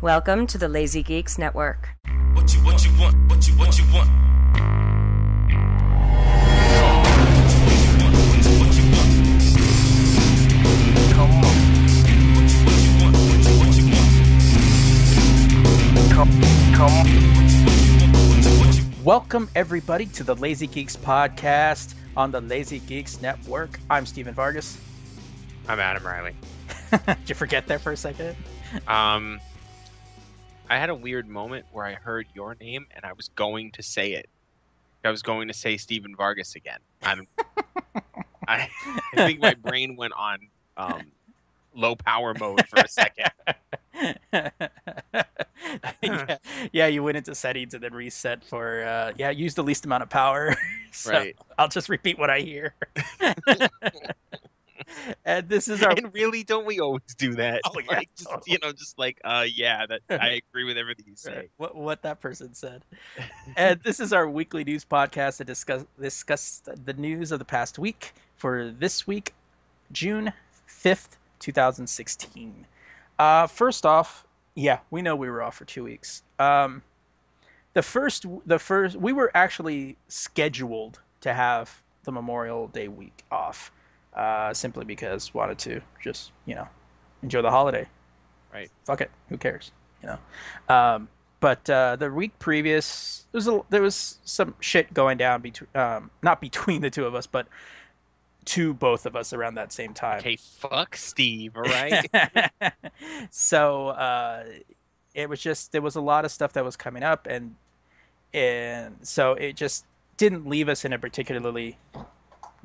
Welcome to the Lazy Geeks Network. What you want? Come on. Welcome everybody to the Lazy Geeks podcast on the Lazy Geeks Network. I'm Stephen Vargas. I'm Adam Riley. Did you forget that for a second? I had a weird moment where I heard your name and I was going to say it. I was going to say Stephen Vargas again. I think my brain went on low power mode for a second. Yeah, you went into settings and then reset for, use the least amount of power. So right. I'll just repeat what I hear. And this is our... And really, don't we always do that? Oh, yeah, like, totally. I agree with everything you say. Right. What that person said. And this is our weekly news podcast to discuss the news of the past week for this week, June 5th, 2016. First off, yeah, we know we were off for 2 weeks. The first, we were actually scheduled to have the Memorial Day week off. Simply because wanted to just, enjoy the holiday. Right. Fuck it. Who cares? But the week previous, there was some shit going down not between the two of us, but to both of us around that same time. Okay, fuck Steve, all right? So there was a lot of stuff that was coming up, and so it just didn't leave us in a particularly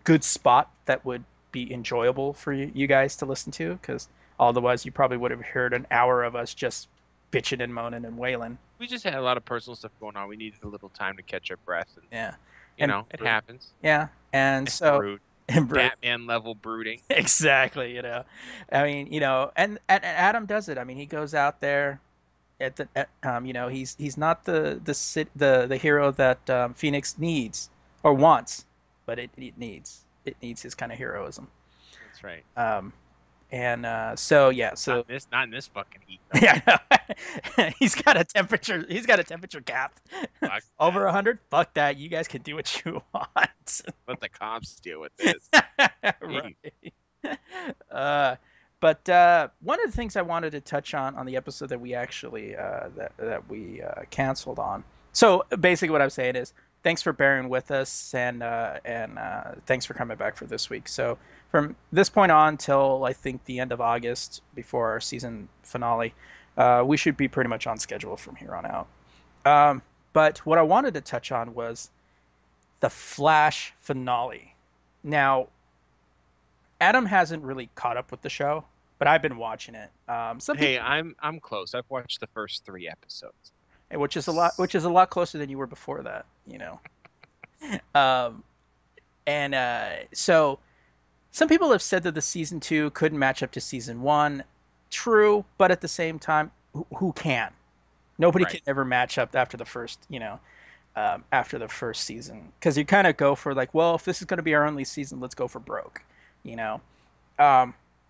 good spot that would be enjoyable for you guys to listen to, because otherwise you probably would have heard an hour of us just bitching and moaning and wailing. We just had a lot of personal stuff going on. We needed a little time to catch our breath. And, it happens. Yeah, and so Batman level brooding. Exactly, and Adam does it. I mean, he goes out there at he's not the hero that Phoenix needs or wants, but it needs his kind of heroism. That's right. Not in this fucking heat. Though. Yeah, no. He's got a temperature gap. Fuck over 100. Fuck that. You guys can do what you want. Let the cops deal with this. Right. But one of the things I wanted to touch on the episode that we actually that we canceled on. So basically, what I'm saying is, thanks for bearing with us, and thanks for coming back for this week. So from this point on till I think the end of August, before our season finale, we should be pretty much on schedule from here on out. But what I wanted to touch on was the Flash finale. Now, Adam hasn't really caught up with the show, but I've been watching it. I'm close. I've watched the first 3 episodes. Which is a lot closer than you were before that, so some people have said that the season 2 couldn't match up to season 1. True, but at the same time, who can? Nobody can ever match up after the first, after the first season, because you kind of go for like, well, if this is going to be our only season, let's go for broke,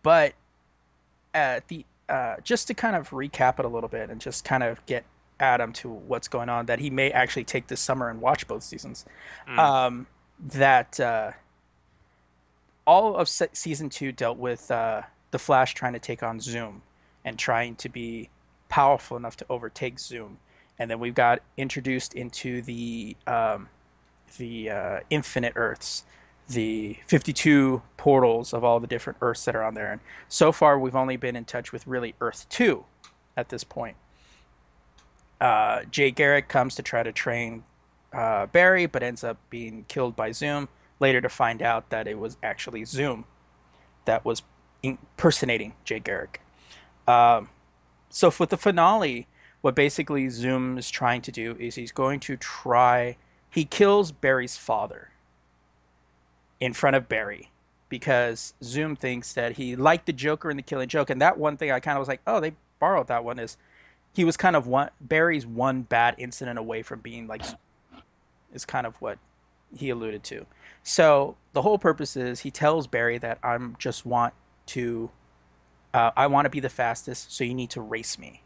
But at the just to kind of recap it a little bit and just kind of get Adam to what's going on, that he may actually take this summer and watch both seasons. All of season 2 dealt with the Flash trying to take on Zoom and trying to be powerful enough to overtake Zoom, and then we got introduced into the Infinite Earths, the 52 portals of all the different Earths that are on there, and so far we've only been in touch with really Earth-2 at this point. Jay Garrick comes to try to train Barry, but ends up being killed by Zoom, later to find out that it was actually Zoom that was impersonating Jay Garrick. So for the finale, what basically Zoom is trying to do is he kills Barry's father in front of Barry, because Zoom thinks that he liked the Joker in The Killing Joke. And that one thing I kind of was like, oh, they borrowed that one, is he was kind of Barry's one bad incident away from being like, is kind of what he alluded to. So the whole purpose is he tells Barry that I'm just want to, I want to be the fastest, so you need to race me.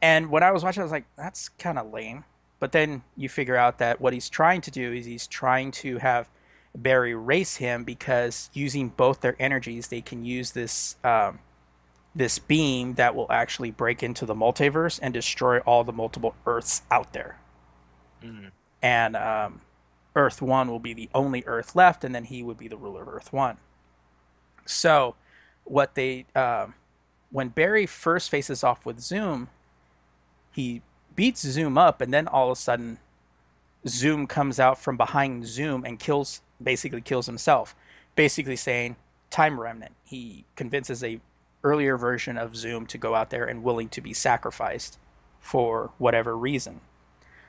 And when I was watching, I was like, that's kind of lame. But then you figure out that what he's trying to do is he's trying to have Barry race him, because using both their energies, they can use this this beam that will actually break into the multiverse and destroy all the multiple Earths out there. Mm-hmm. And Earth 1 will be the only Earth left, and then he would be the ruler of Earth 1. So what they when Barry first faces off with Zoom, he beats Zoom up, and then all of a sudden Zoom comes out from behind Zoom and basically kills himself, basically saying time remnant. He convinces a earlier version of Zoom to go out there and willing to be sacrificed for whatever reason.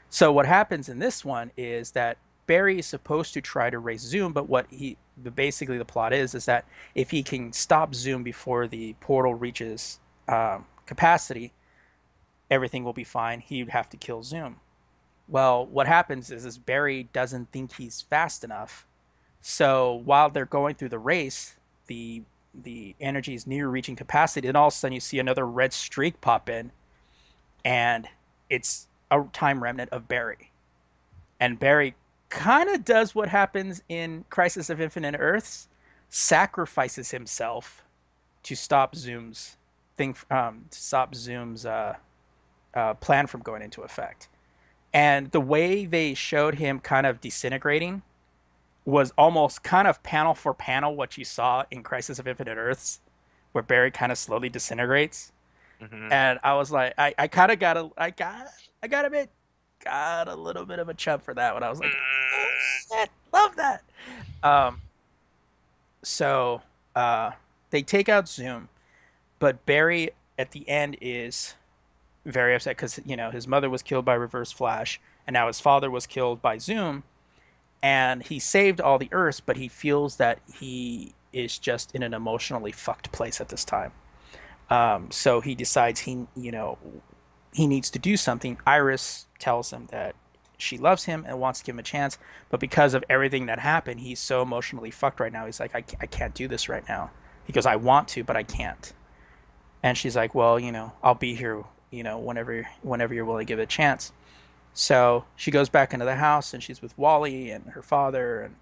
So what happens in this one is that Barry is supposed to try to race Zoom, but what basically the plot is that if he can stop Zoom before the portal reaches capacity, everything will be fine. He'd have to kill Zoom. Well, what happens is Barry doesn't think he's fast enough. So while they're going through the race, the energy is near reaching capacity, and all of a sudden you see another red streak pop in, and it's a time remnant of Barry. And Barry kind of does what happens in Crisis of Infinite Earths, sacrifices himself to stop Zoom's thing, to stop Zoom's plan from going into effect. And the way they showed him kind of disintegrating was almost kind of panel for panel what you saw in Crisis of Infinite Earths, where Barry kind of slowly disintegrates. Mm-hmm. And I was like, I kind of got a little bit of a chub for that one. I was like, oh shit, love that. So they take out Zoom, but Barry at the end is very upset because, you know, his mother was killed by Reverse Flash, and now his father was killed by Zoom, and he saved all the Earths, but he feels that he is just in an emotionally fucked place at this time. So he decides he needs to do something. Iris tells him that she loves him and wants to give him a chance, but because of everything that happened, he's so emotionally fucked right now. He's like, I can't do this right now. He goes, I want to, but I can't. And she's like, well, you know, I'll be here, you know, whenever you're willing to give it a chance. So she goes back into the house, and she's with Wally and her father and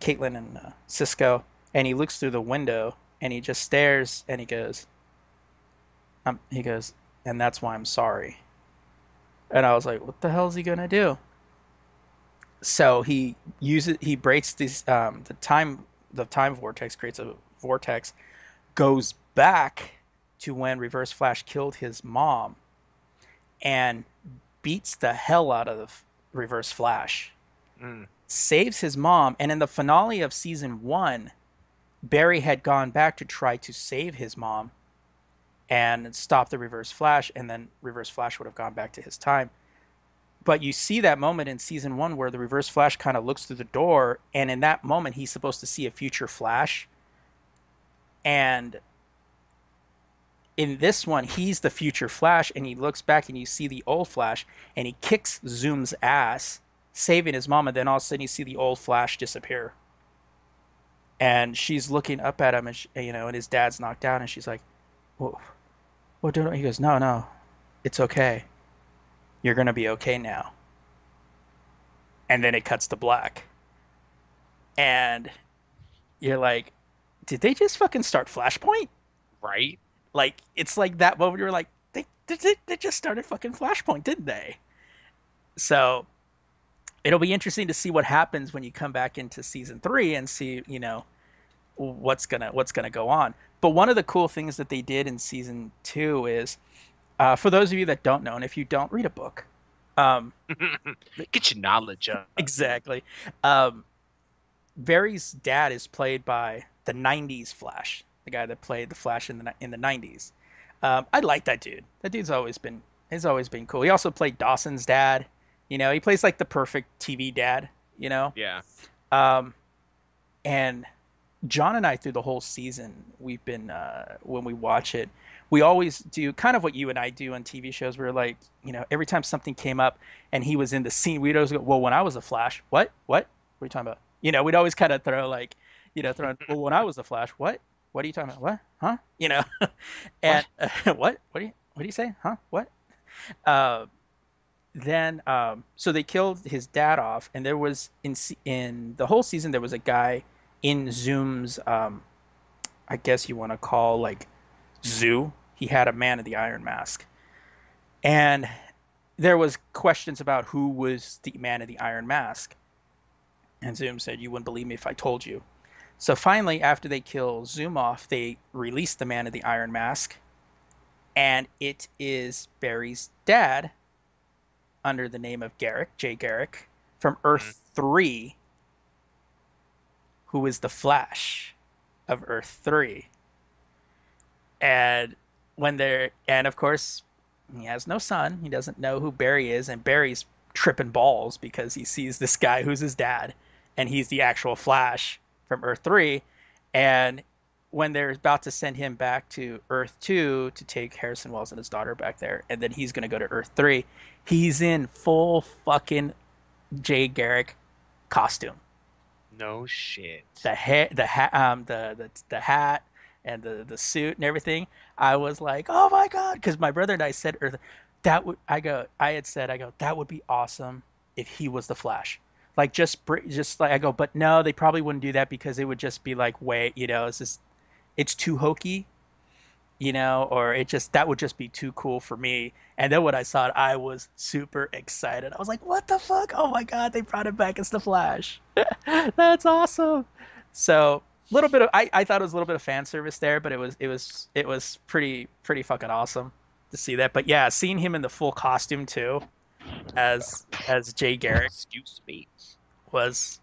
Caitlin and Cisco, and he looks through the window, and he just stares, and he goes, and that's why I'm sorry. And I was like, what the hell is he gonna do? So he breaks these the time vortex, creates a vortex, goes back to when Reverse Flash killed his mom, and beats the hell out of the Reverse Flash. Mm. Saves his mom, and in the finale of season 1, Barry had gone back to try to save his mom and stop the Reverse Flash, and then Reverse Flash would have gone back to his time. But you see that moment in season 1 where the Reverse Flash kind of looks through the door, and in that moment he's supposed to see a future Flash, and in this one, he's the future Flash, and he looks back and you see the old Flash, and he kicks Zoom's ass, saving his mom, and then all of a sudden you see the old Flash disappear. And she's looking up at him, and she, you know, and his dad's knocked down, and she's like, "Whoa, what do I?" He goes, "No, it's okay. You're gonna be okay now." And then it cuts to black, and you're like, "Did they just fucking start Flashpoint?" Right. Like, it's like that moment you're like, they just started fucking Flashpoint, didn't they? So it'll be interesting to see what happens when you come back into season 3 and see, you know, what's gonna go on. But one of the cool things that they did in season 2 is, for those of you that don't know, and if you don't, read a book, get your knowledge up. Exactly. Barry's dad is played by the 90s Flash, the guy that played the Flash in the 90s. I like that dude. That dude's always been cool. He also played Dawson's dad. You know, he plays like the perfect TV dad, you know? Yeah. And John and I, through the whole season, we've been when we watch it, we always do kind of what you and I do on TV shows. We're like, you know, every time something came up and he was in the scene, we'd always go, well, when I was the Flash, what were you talking about? You know, we'd always kind of throw like, you know, throw in, well, when I was the Flash, what are you talking about? What? Huh? You know, and what do you say? Huh? What? So they killed his dad off, and there was in the whole season there was a guy in Zoom's, I guess you want to call like zoo. He had a man in the iron mask, and there was questions about who was the man in the iron mask. And Zoom said, "You wouldn't believe me if I told you." So finally, after they kill Zoom off, they release the man in the iron mask, and it is Barry's dad, under the name of Garrick, Jay Garrick, from Earth-3, who is the Flash of Earth-3. And of course, he has no son. He doesn't know who Barry is, and Barry's tripping balls because he sees this guy who's his dad, and he's the actual Flash from Earth-3. And when they're about to send him back to Earth-2 to take Harrison Wells and his daughter back there, and then he's going to go to Earth-3, he's in full fucking Jay Garrick costume. No shit. The hat and the suit and everything. I was like, oh my god, because my brother and I said, that would be awesome if he was the Flash. Like just like I go, but no, they probably wouldn't do that because it would just be like, wait, you know, it's just. It's too hokey, you know, or that would just be too cool for me. And then when I saw it, I was super excited. I was like, what the fuck? Oh my god, they brought it back as the Flash. That's awesome. So I thought it was a little bit of fan service there, but it was pretty fucking awesome to see that. But yeah, seeing him in the full costume too, as Jay Garrick, excuse me, was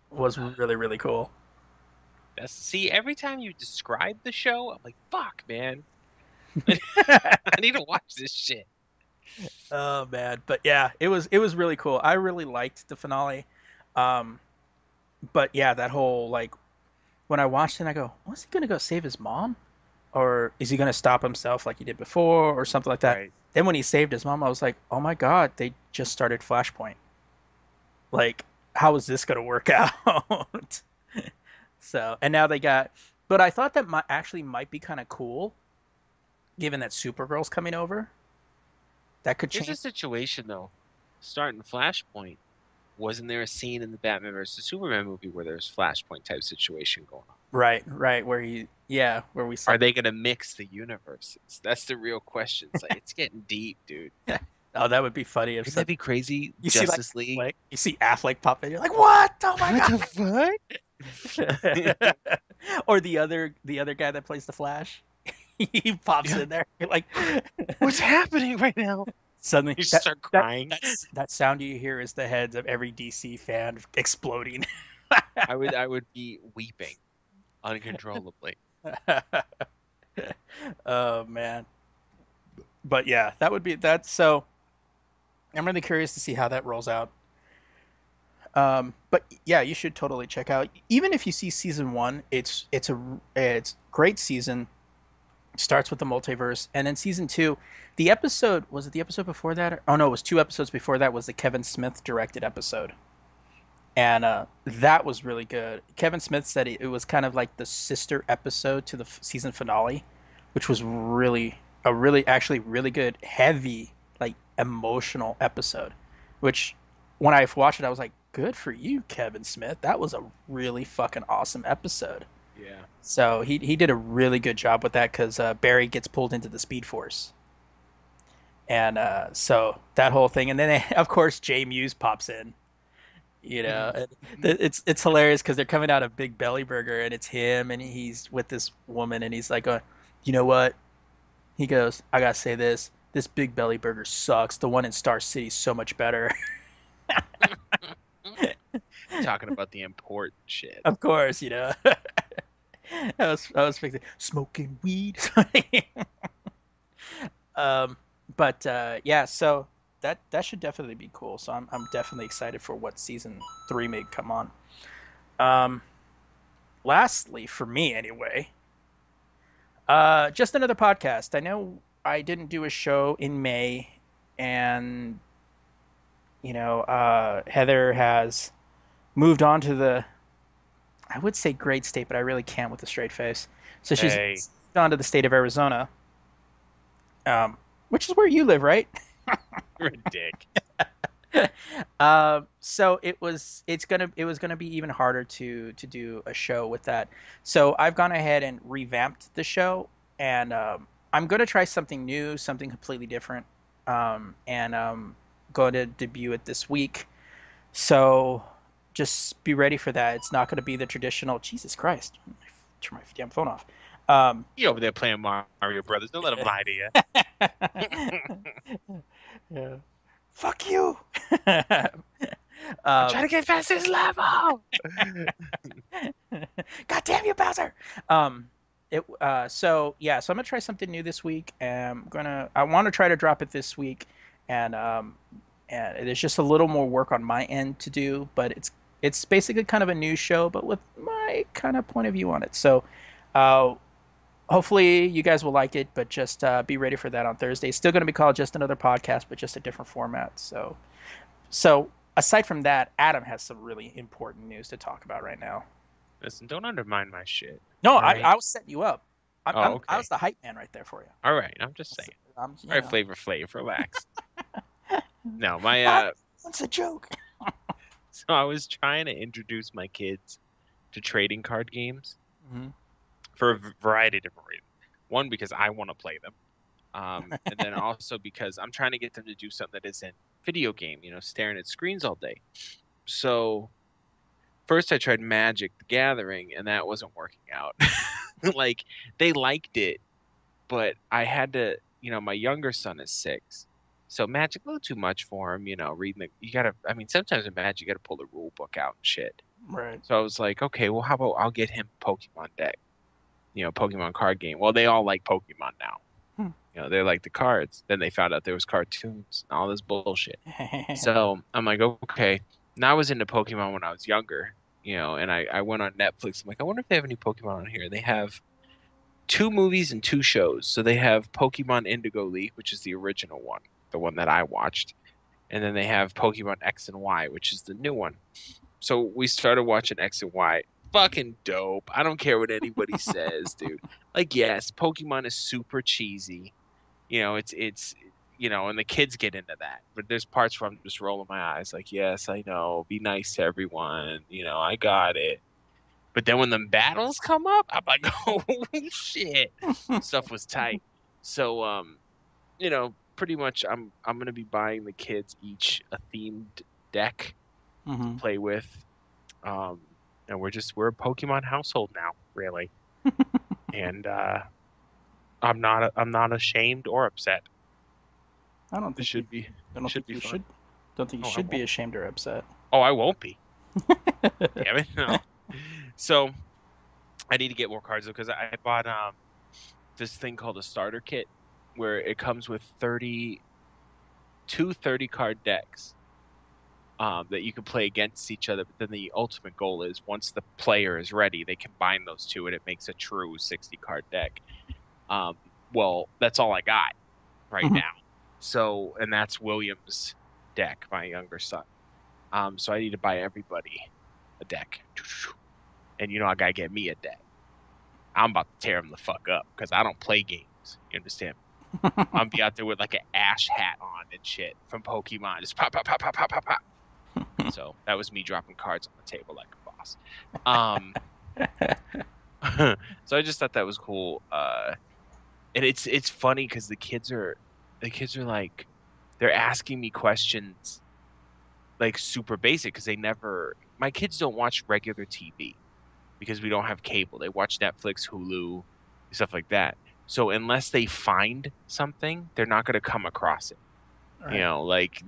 really, really cool. See, every time you describe the show, I'm like, fuck, man. I need to watch this shit. Oh, man. But yeah, it was really cool. I really liked the finale. But yeah, that whole, like, when I watched it, I go, was he going to go save his mom? Or is he going to stop himself like he did before or something like that? Right. Then when he saved his mom, I was like, oh, my God, they just started Flashpoint. Like, how is this going to work out? So, and now they got, but I thought that might be kind of cool, given that Supergirl's coming over. That could change. Here's a situation, though. Starting Flashpoint, wasn't there a scene in the Batman v Superman movie where there's Flashpoint type situation going on? Right, where we saw. Are they going to mix the universes? That's the real question. It's like, it's getting deep, dude. Oh, that would be funny. Wouldn't that be crazy? You Justice see, like, League. Like, you see Affleck pop in, you're like, what? Oh my god. What the fuck? Or the other guy that plays the Flash, he pops in there. You're like, what's happening right now? Suddenly, you start crying. That sound you hear is the heads of every DC fan exploding. I would be weeping uncontrollably. Oh man, but yeah, that would be that. So, I'm really curious to see how that rolls out. But yeah, you should totally check out. Even if you see season 1, it's great season. It starts with the multiverse, and then season 2, the episode was it the episode before that? Oh no, it was 2 episodes before that. Was the Kevin Smith directed episode, and that was really good. Kevin Smith said it was kind of like the sister episode to the season finale, which was really really good, heavy, like emotional episode, which. When I watched it, I was like, good for you, Kevin Smith. That was a really fucking awesome episode. Yeah. So he did a really good job with that because Barry gets pulled into the Speed Force. And so that whole thing. And then, of course, Jay Muse pops in. You know, it's hilarious because they're coming out of Big Belly Burger and it's him and he's with this woman and he's like, you know what? He goes, I got to say this. This Big Belly Burger sucks. The one in Star City is so much better. Talking about the import shit, of course, you know. I was fixing smoking weed. But yeah, so that should definitely be cool. So I'm definitely excited for what season 3 may come on. Lastly, for me anyway, just another podcast. I know I didn't do a show in May, and you know, Heather has moved on to the, I would say great state, but I really can't with a straight face. So she's moved on to the state of Arizona, which is where you live, right? You're a dick. So it was gonna be even harder to do a show with that. So I've gone ahead and revamped the show, and I'm gonna try something new, something completely different, and going to debut it this week. So just be ready for that. It's not gonna be the traditional. Jesus Christ! Turn my damn phone off. You over there playing Mario Brothers? Don't let him lie to you. Yeah. Fuck you! I'm trying to get past this level. God damn you, Bowser! So I'm gonna try something new this week. I want to try to drop it this week, and there's just a little more work on my end to do, but it's basically kind of a new show, but with my kind of point of view on it. So, hopefully you guys will like it, but just be ready for that on Thursday. It's still going to be called Just Another Podcast, but just a different format. So aside from that, Adam has some really important news to talk about right now. Listen, don't undermine my shit. No, right? I was setting you up. Okay. I was the hype man right there for you. All right, I'm just saying. All right, Flavor, relax. No, that's a joke. So I was trying to introduce my kids to trading card games. Mm-hmm. For a variety of different reasons. One, because I want to play them. And then also because I'm trying to get them to do something that isn't video game, you know, staring at screens all day. So first I tried Magic the Gathering, and that wasn't working out. Like, they liked it, but I had to, you know, my younger son is 6. So Magic, a little too much for him, you know, sometimes in Magic you got to pull the rule book out and shit. Right. So I was like, okay, well, how about I'll get him Pokemon deck. You know, Pokemon card game. Well, they all like Pokemon now. Hmm. You know, they like the cards. Then they found out there was cartoons and all this bullshit. So I'm like, okay. Now I was into Pokemon when I was younger, you know, and I went on Netflix. I'm like, I wonder if they have any Pokemon on here. They have 2 movies and 2 shows. So they have Pokemon Indigo League, which is the original one, the one that I watched. And then they have Pokemon X and Y, which is the new one. So we started watching X and Y. Fucking dope. I don't care what anybody says, dude. Like, yes, Pokemon is super cheesy. You know, it's you know, and the kids get into that. But there's parts where I'm just rolling my eyes like, yes, I know. Be nice to everyone. You know, I got it. But then when the battles come up, I'm like, oh, shit. Stuff was tight. So, you know, pretty much I'm going to be buying the kids each a themed deck to play with. And we're a Pokemon household now, really. And I'm not ashamed or upset. I don't think it should be. I don't think you should. Don't think you should be ashamed or upset. Oh, I won't be. Damn it! No. So I need to get more cards though, because I bought this thing called a starter kit, where it comes with 30 card decks. That you can play against each other, but then the ultimate goal is once the player is ready, they combine those two and it makes a true 60-card deck. Well, that's all I got right now. So, and that's William's deck, my younger son. So I need to buy everybody a deck. And you know, I gotta get me a deck. I'm about to tear him the fuck up because I don't play games. You understand? I'm be out there with like an ash hat on and shit from Pokemon. Just pop, pop, pop, pop, pop, pop, pop. So that was me dropping cards on the table like a boss. So I just thought that was cool. And it's funny because the kids are like, they're asking me questions like super basic because my kids don't watch regular TV because we don't have cable. They watch Netflix, Hulu, stuff like that. So unless they find something, they're not going to come across it. Right. You know, like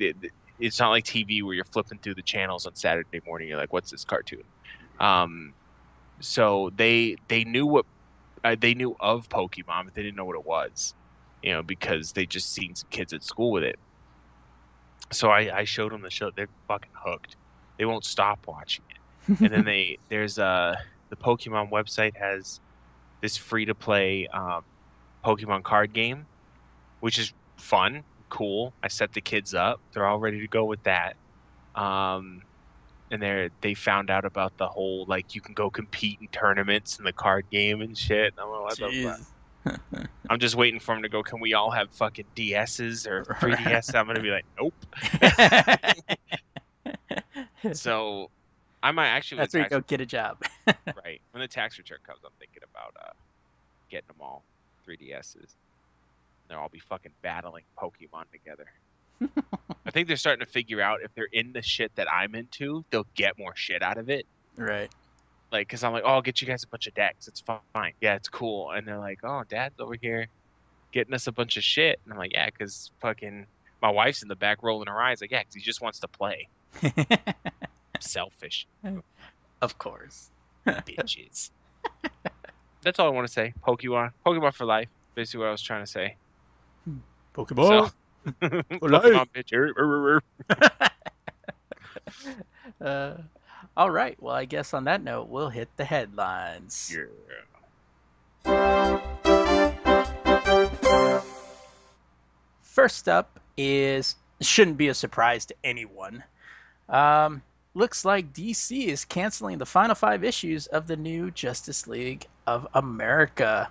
it's not like TV where you're flipping through the channels on Saturday morning. You're like, what's this cartoon? So they knew what they knew of Pokemon, but they didn't know what it was, you know, because they just seen some kids at school with it. So I showed them the show. They're fucking hooked. They won't stop watching it. And then the Pokemon website has this free to play Pokemon card game which is fun, cool. I set the kids up. They're all ready to go with that. And they found out about the whole, like, you can go compete in tournaments and the card game and shit. And I'm just waiting for them to go, can we all have fucking DSs or 3DS? I'm going to be like, nope. So I might actually... That's where you go get a job. Right. When the tax return comes, I'm thinking about getting them all 3DSs. They'll all be fucking battling Pokemon together. I think they're starting to figure out if they're in the shit that I'm into, they'll get more shit out of it. Right. Like, because I'm like, oh, I'll get you guys a bunch of decks. It's fine. Yeah, it's cool. And they're like, oh, Dad's over here getting us a bunch of shit. And I'm like, yeah, because fucking my wife's in the back rolling her eyes. Like, yeah, because he just wants to play. Selfish. Of course. Bitches. That's all I want to say. Pokemon. Pokemon for life. Basically what I was trying to say. Pokeball. So, Pokemon bitch. All right. Well, I guess on that note, we'll hit the headlines. Yeah. First up shouldn't be a surprise to anyone. Looks like DC is canceling the final 5 issues of the new Justice League of America.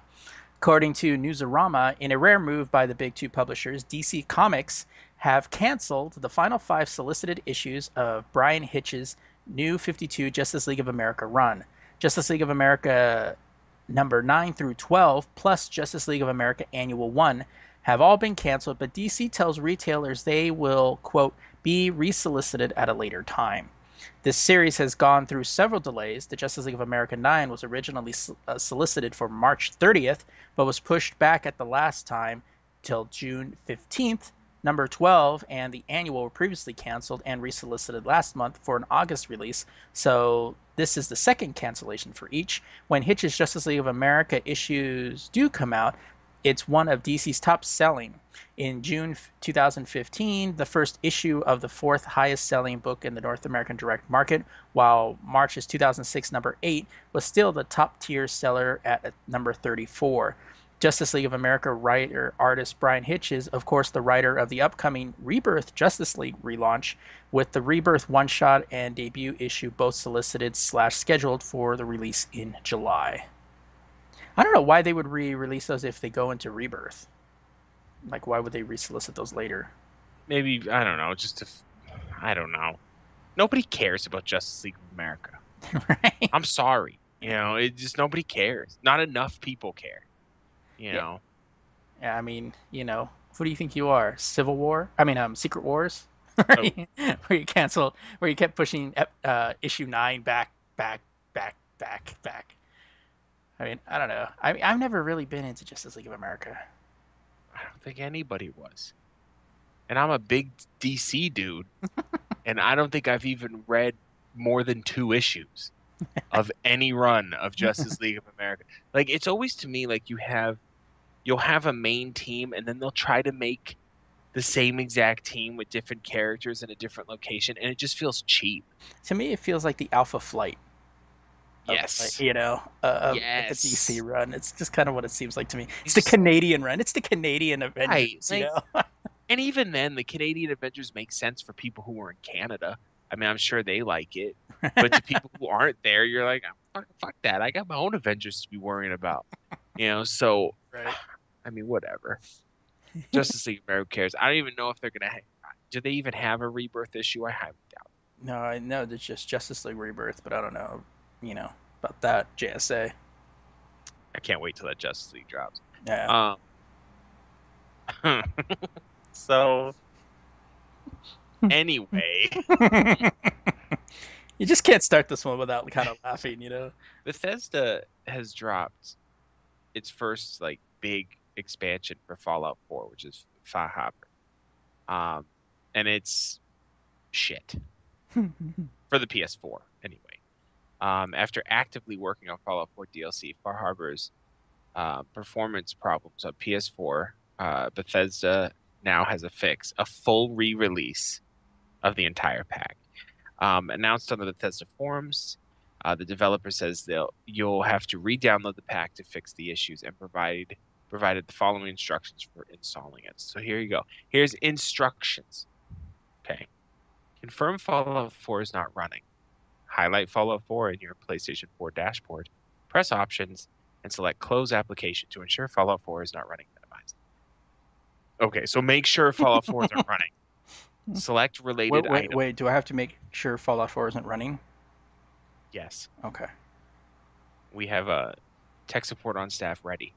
According to Newsarama, in a rare move by the big two publishers, DC Comics have canceled the final 5 solicited issues of Brian Hitch's New 52 Justice League of America run. Justice League of America number 9 through 12 plus Justice League of America Annual 1 have all been canceled, but DC tells retailers they will, quote, be resolicited at a later time. This series has gone through several delays. The Justice League of America 9 was originally solicited for March 30th, but was pushed back at the last time till June 15th. Number 12 and the annual were previously canceled and resolicited last month for an August release, so this is the second cancellation for each. When Hitch's Justice League of America issues do come out, it's one of DC's top-selling. In June 2015, the first issue of the 4th highest-selling book in the North American direct market, while March's 2006 number 8 was still the top-tier seller at number 34. Justice League of America artist Brian Hitch is, of course, the writer of the upcoming Rebirth Justice League relaunch, with the Rebirth one-shot and debut issue both solicited/scheduled for the release in July. I don't know why they would re-release those if they go into Rebirth. Like, why would they re-solicit those later? Maybe, I don't know, I don't know. Nobody cares about Justice League of America. Right? I'm sorry. You know, it just, nobody cares. Not enough people care. You know? Yeah, I mean, you know, who do you think you are? Civil War? I mean, Secret Wars? Right? Oh. Where you kept pushing issue 9 back. I mean, I don't know. I've never really been into Justice League of America. I don't think anybody was. And I'm a big DC dude, and I don't think I've even read more than 2 issues of any run of Justice League of America. Like, it's always to me like you'll have a main team, and then they'll try to make the same exact team with different characters in a different location, and it just feels cheap. To me, it feels like the Alpha Flight. Yes. You know, yes. The DC run. It's just kind of what it seems like to me. It's the Canadian run. It's the Canadian Avengers, right. You know? And even then, the Canadian Avengers makes sense for people who are in Canada. I mean, I'm sure they like it. But to people who aren't there, you're like, fuck that. I got my own Avengers to be worrying about. You know, so, right. I mean, whatever. Justice League America cares. I don't even know if they're going to – do they even have a Rebirth issue? I highly doubt it. No, I know it's just Justice League Rebirth, but I don't know. You know about that JSA. I can't wait till that Justice League drops. Yeah. So anyway, you just can't start this one without kind of laughing, you know. Bethesda has dropped its first like big expansion for Fallout 4, which is Far Harbor, and it's shit for the PS4 anyway. After actively working on Fallout 4 DLC, Far Harbor's performance problems on PS4, Bethesda now has a fix, a full re-release of the entire pack. Announced on the Bethesda forums, the developer says you'll have to re-download the pack to fix the issues and provide provided the following instructions for installing it. So here you go. Here's instructions. Okay. Confirm Fallout 4 is not running. Highlight Fallout 4 in your PlayStation 4 dashboard. Press Options and select Close Application to ensure Fallout 4 is not running. Minimized. Okay, so make sure Fallout 4 isn't running. Select Related Items. Wait, do I have to make sure Fallout 4 isn't running? Yes. Okay. We have a tech support on staff ready.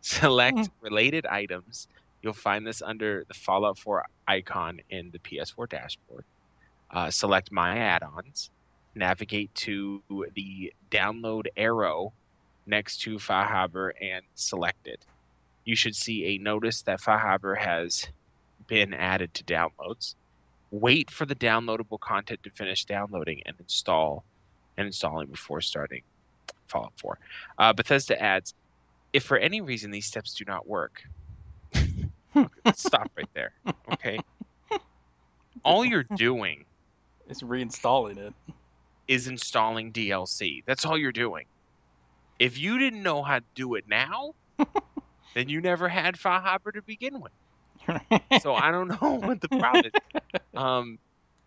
Select Related Items. You'll find this under the Fallout 4 icon in the PS4 dashboard. Select My Add-ons. Navigate to the download arrow next to Far Harbor and select it. You should see a notice that Far Harbor has been added to downloads. Wait for the downloadable content to finish downloading and installing before starting Fallout 4. Bethesda adds, if for any reason these steps do not work, stop right there. Okay. All you're doing is reinstalling it. Is installing DLC. That's all you're doing. If you didn't know how to do it now, then you never had Far Harbor to begin with. So I don't know what the problem is.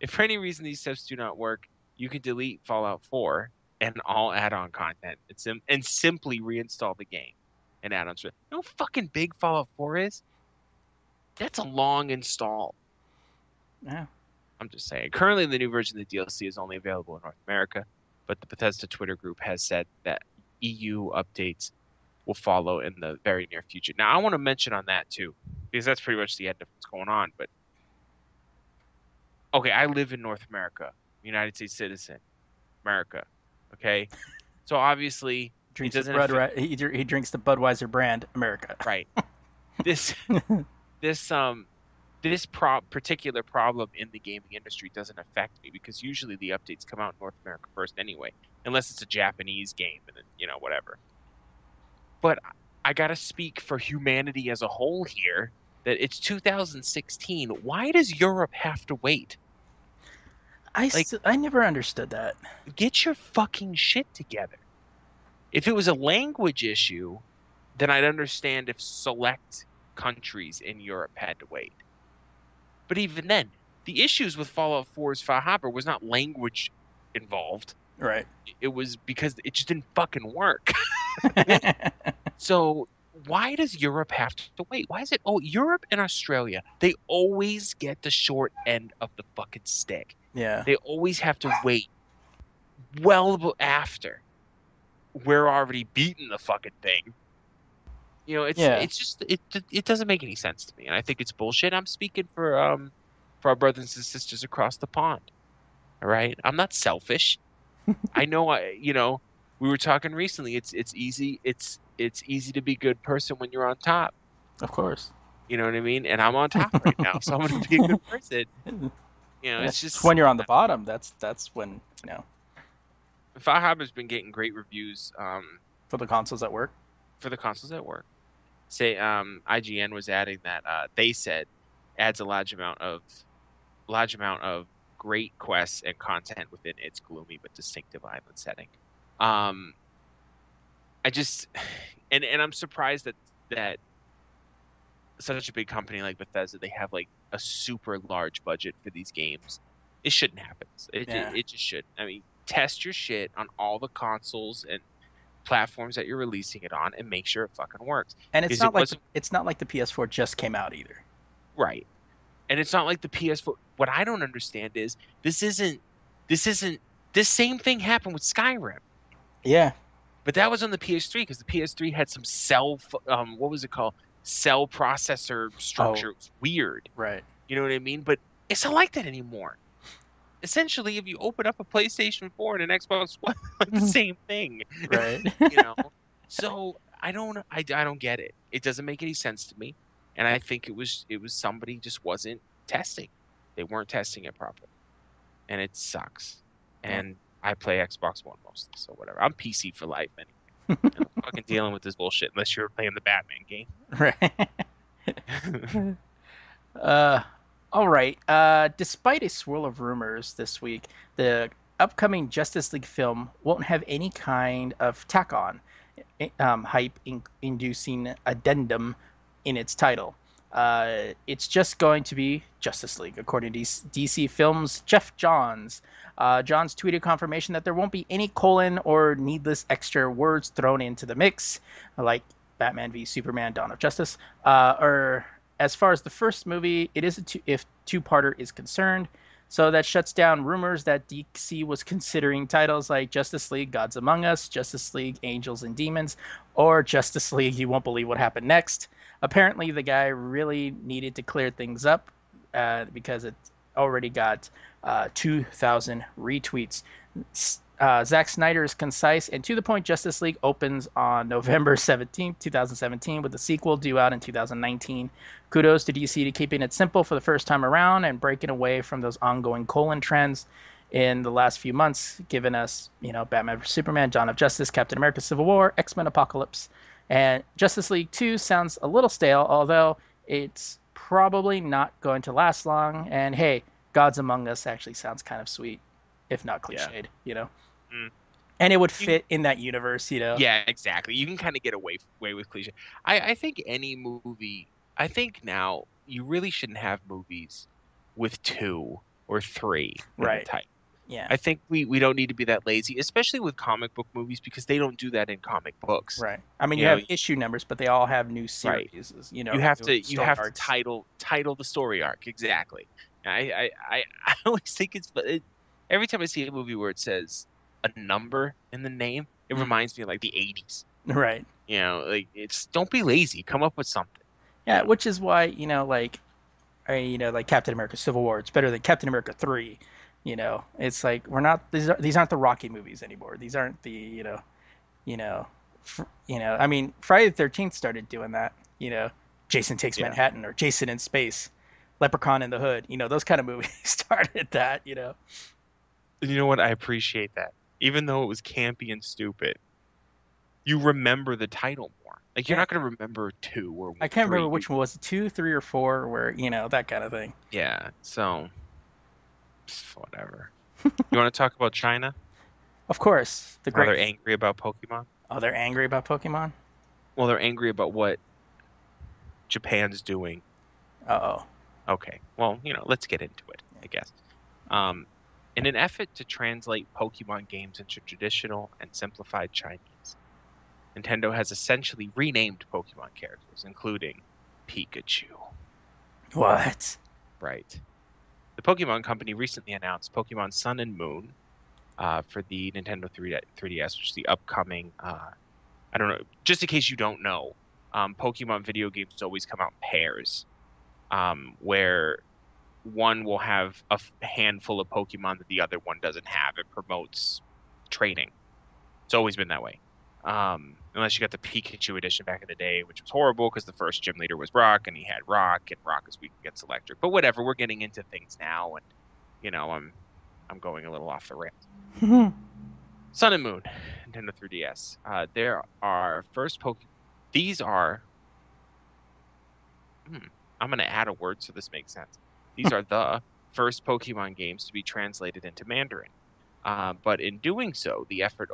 If for any reason these steps do not work, you can delete Fallout 4 and all add-on content and simply reinstall the game and add-ons. You know how fucking big Fallout 4 is? That's a long install. Yeah. I'm just saying. Currently, the new version of the DLC is only available in North America, but the Bethesda Twitter group has said that EU updates will follow in the very near future. Now, I want to mention on that, too, because that's pretty much the end of what's going on. But okay, I live in North America, United States citizen, America. Okay, so obviously he drinks the Budweiser brand, America. Right. This particular problem in the gaming industry doesn't affect me because usually the updates come out in North America first anyway, unless it's a Japanese game and then, you know, whatever. But I gotta speak for humanity as a whole here that it's 2016. Why does Europe have to wait? I never understood that. Get your fucking shit together. If it was a language issue, then I'd understand if select countries in Europe had to wait. But even then, the issues with Fallout 4's Far Harbor was not language involved. Right. It was because it just didn't fucking work. So why does Europe have to wait? Why is it? Oh, Europe and Australia, they always get the short end of the fucking stick. Yeah. They always have to wait well after we're already beating the fucking thing. You know, it doesn't make any sense to me, and I think it's bullshit. I'm speaking for our brothers and sisters across the pond. All right, I'm not selfish. I know, we were talking recently. It's easy to be a good person when you're on top. Of course. You know what I mean? And I'm on top right now, so I'm going to be a good person. You know, it's just when you're on the bottom. That's when you know. Far Harbor's been getting great reviews for the consoles at work. Say, IGN was adding that they said adds a large amount of great quests and content within its gloomy but distinctive island setting. I just I'm surprised that such a big company like Bethesda, they have like a super large budget for these games. It shouldn't happen. It just shouldn't. I mean, test your shit on all the consoles and platforms that you're releasing it on and make sure it fucking works. And it's not like the PS4 just came out either. Right. And it's not like the PS4. What I don't understand is this same thing happened with Skyrim. Yeah. But that was on the PS3 because the PS3 had some cell processor structure. Oh, it was weird. Right. You know what I mean? But it's not like that anymore. Essentially, if you open up a PlayStation 4 and an Xbox One, it's the same thing, right? So I don't get it. It doesn't make any sense to me, and I think it was somebody just wasn't testing. They weren't testing it properly, and it sucks. And I play Xbox One mostly, so whatever. I'm PC for life, man. I'm fucking dealing with this bullshit unless you're playing the Batman game, right? All right. Despite a swirl of rumors this week, the upcoming Justice League film won't have any kind of tack on. hype-inducing addendum in its title. It's just going to be Justice League, according to DC Films' Geoff Johns. Johns tweeted confirmation that there won't be any colon or needless extra words thrown into the mix, like Batman v Superman, Dawn of Justice. Or as far as the first movie, it is a two-parter is concerned. So that shuts down rumors that DC was considering titles like Justice League Gods Among Us, Justice League Angels and Demons, or Justice League You Won't Believe What Happened Next. Apparently, the guy really needed to clear things up because it already got 2,000 retweets. Zack Snyder is concise and to the point. Justice League opens on November 17th, 2017, with the sequel due out in 2019. Kudos to DC to keeping it simple for the first time around and breaking away from those ongoing colon trends in the last few months, giving us, you know, Batman v Superman, Dawn of Justice, Captain America, Civil War, X-Men Apocalypse. And Justice League 2 sounds a little stale, although it's probably not going to last long. And hey, Gods Among Us actually sounds kind of sweet, if not cliched, you know? And it would fit in that universe, you know? Yeah, exactly. You can kind of get away with cliche. I think any movie... I think now you really shouldn't have movies with 2 or 3 in the title. Yeah. I think we don't need to be that lazy, especially with comic book movies, because they don't do that in comic books. Right. I mean, you have issue numbers, but they all have new series. Right. You know, you have to title the story arc. Exactly. I always think it's... every time I see a movie where it says a number in the name, it reminds me of like the 80s. Right. You know, like, it's, don't be lazy. Come up with something. Yeah, which is why, you know, like Captain America Civil War, it's better than Captain America 3. You know, it's like, we're not, these aren't the Rocky movies anymore. These aren't the, I mean, Friday the 13th started doing that, you know, Jason Takes Manhattan or Jason in Space, Leprechaun in the Hood, you know, those kind of movies started that, you know. You know what? I appreciate that. Even though it was campy and stupid, you remember the title more. Like, you're not going to remember 2 or 3. I can't remember which one was 2, 3, or 4, where, you know, that kind of thing. Yeah, so, whatever. You want to talk about China? Of course. Are they angry about Pokemon? Oh, they're angry about Pokemon? Well, they're angry about what Japan's doing. Uh-oh. Okay. Well, you know, let's get into it, I guess. In an effort to translate Pokemon games into traditional and simplified Chinese, Nintendo has essentially renamed Pokemon characters, including Pikachu. What? Right. The Pokemon Company recently announced Pokemon Sun and Moon for the Nintendo 3DS, which is the upcoming, I don't know, just in case you don't know, Pokemon video games always come out in pairs, where one will have a handful of Pokemon that the other one doesn't have. It promotes trading. It's always been that way. Unless you got the Pikachu edition back in the day, which was horrible because the first gym leader was Rock, and he had Rock, and Rock is weak against Electric. But whatever, we're getting into things now, and, you know, I'm going a little off the rails. Sun and Moon, Nintendo 3DS. I'm going to add a word so this makes sense. These are the first Pokemon games to be translated into Mandarin. But in doing so, the efforts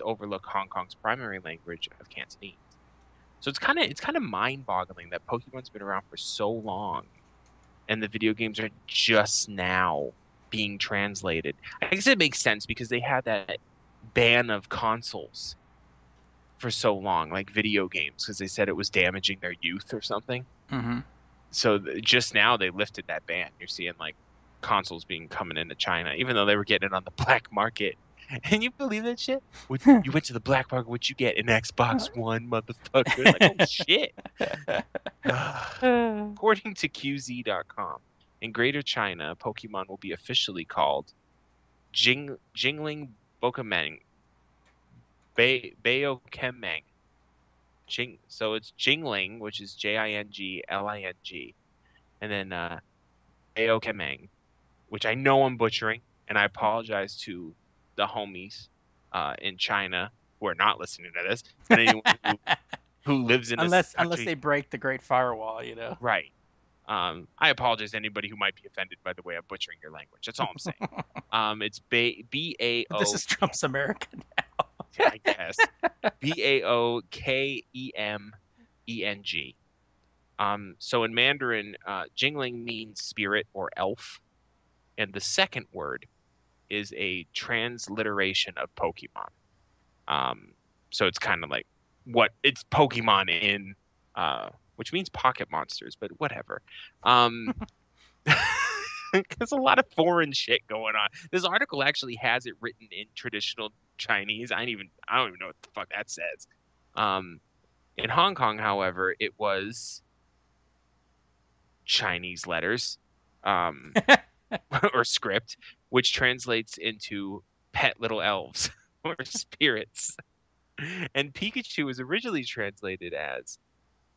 overlook Hong Kong's primary language of Cantonese. So it's kind of mind-boggling that Pokemon's been around for so long and the video games are just now being translated. I guess it makes sense because they had that ban of consoles for so long, like video games, because they said it was damaging their youth or something. Mm-hmm. So just now they lifted that ban. You're seeing like consoles coming into China, even though they were getting it on the black market. And you believe that shit? You went to the black market, what'd you get? An Xbox One, motherfucker. Like, oh, shit. According to QZ.com, in Greater China, Pokemon will be officially called Jingling Bokemang. Baokemang. So it's Jingling, which is Jingling, and then Baokemang, which I know I'm butchering, and I apologize to the homies in China who are not listening to this, and anyone who lives in this country. Unless they break the Great Firewall, you know. Right. I apologize to anybody who might be offended by the way I'm butchering your language. That's all I'm saying. It's B-A-O. This is Trump's America now. I guess. Baokemeng. So in Mandarin, Jingling means spirit or elf. And the second word is a transliteration of Pokemon. So it's kind of like what it's Pokemon in, which means pocket monsters, but whatever. There's a lot of foreign shit going on. This article actually has it written in traditional Chinese. I don't even know what the fuck that says. In Hong Kong, however, it was Chinese letters or script, which translates into pet little elves or spirits. And Pikachu was originally translated as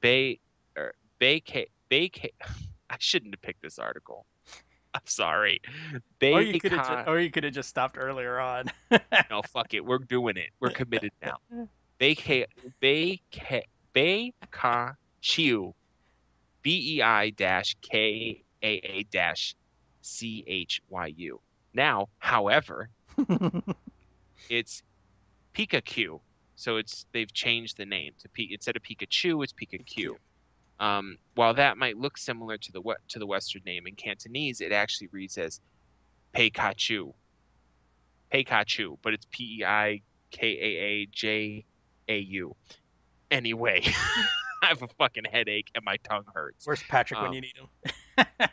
I shouldn't have picked this article. I'm sorry. Or you could have just stopped earlier on. No, fuck it. We're doing it. We're committed now. Baikachu. BEIKAA-CHYU. Now, however, it's Pikachu. So they've changed the name to instead of Pikachu, it's Pikachu. While that might look similar to the Western name in Cantonese, it actually reads as Pikachu. Pikachu, but it's PEIKAAJAU. Anyway, I have a fucking headache and my tongue hurts. Where's Patrick when you need him?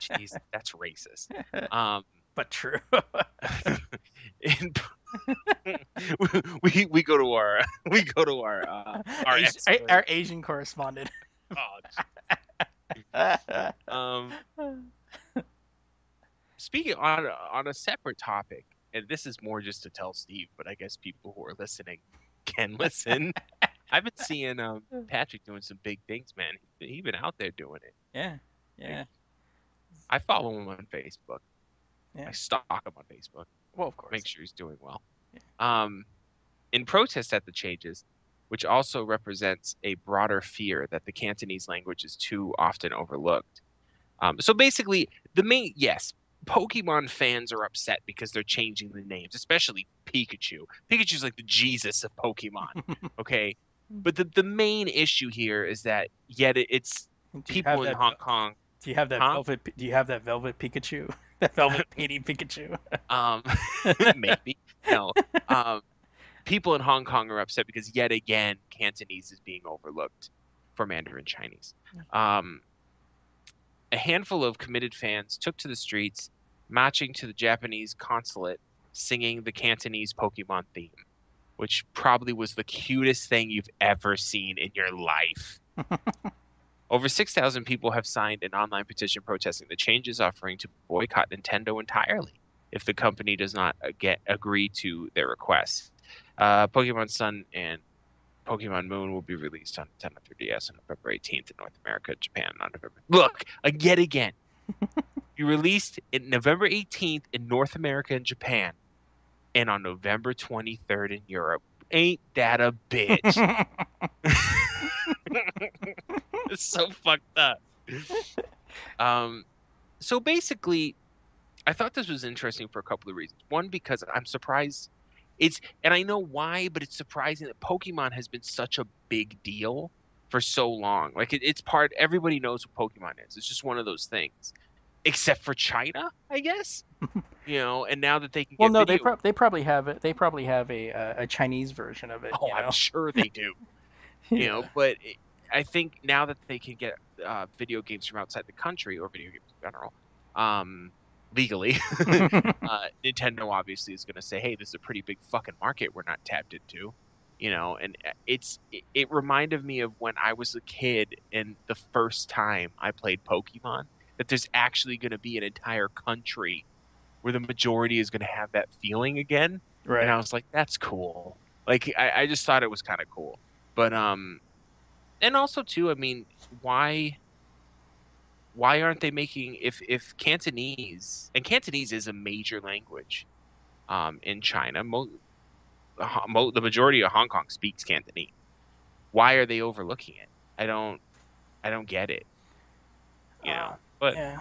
Jeez, that's racist. But true. We go to our Asian correspondent. Oh, speaking on a separate topic, and this is more just to tell Steve, but I guess people who are listening can listen. I've been seeing Patrick doing some big things, man. He's been out there doing it. Yeah. I follow him on Facebook. Yeah. I stalk him on Facebook. Well, of course. Make sure he's doing well. Yeah. In protest at the changes, which also represents a broader fear that the Cantonese language is too often overlooked. So basically, Pokemon fans are upset because they're changing the names, especially Pikachu. Pikachu's like the Jesus of Pokemon, okay? But the main issue here is that it's people in Hong Kong. Do you have that velvet Pikachu? That velvet painting Pikachu? Maybe. No. People in Hong Kong are upset because, yet again, Cantonese is being overlooked for Mandarin Chinese. A handful of committed fans took to the streets, marching to the Japanese consulate, singing the Cantonese Pokemon theme, which probably was the cutest thing you've ever seen in your life. Over 6,000 people have signed an online petition protesting the changes, offering to boycott Nintendo entirely if the company does not agree to their requests. Pokemon Sun and Pokemon Moon will be released on Nintendo 3DS on November 18th in North America, Japan on November. Look, yet again, be released in November 18th in North America and Japan, and on November 23rd in Europe. Ain't that a bitch? It's so fucked up. So basically, I thought this was interesting for a couple of reasons. One, because I'm surprised. And I know why, but it's surprising that Pokemon has been such a big deal for so long. Like, everybody knows what Pokemon is. It's just one of those things. Except for China, I guess? You know, and now that they can get they probably have a Chinese version of it. Oh, you know? I'm sure they do. Yeah. You know, but I think now that they can get video games from outside the country, or video games in general, legally, Nintendo obviously is going to say, hey, this is a pretty big fucking market we're not tapped into, you know. And it reminded me of when I was a kid and the first time I played Pokemon, that there's actually going to be an entire country where the majority is going to have that feeling again. Right. And I was like, that's cool. Like, I just thought it was kind of cool. But and also too, I mean, why aren't they making, if Cantonese, and Cantonese is a major language in China, the majority of Hong Kong speaks Cantonese. Why are they overlooking it? I don't get it. You know, but yeah.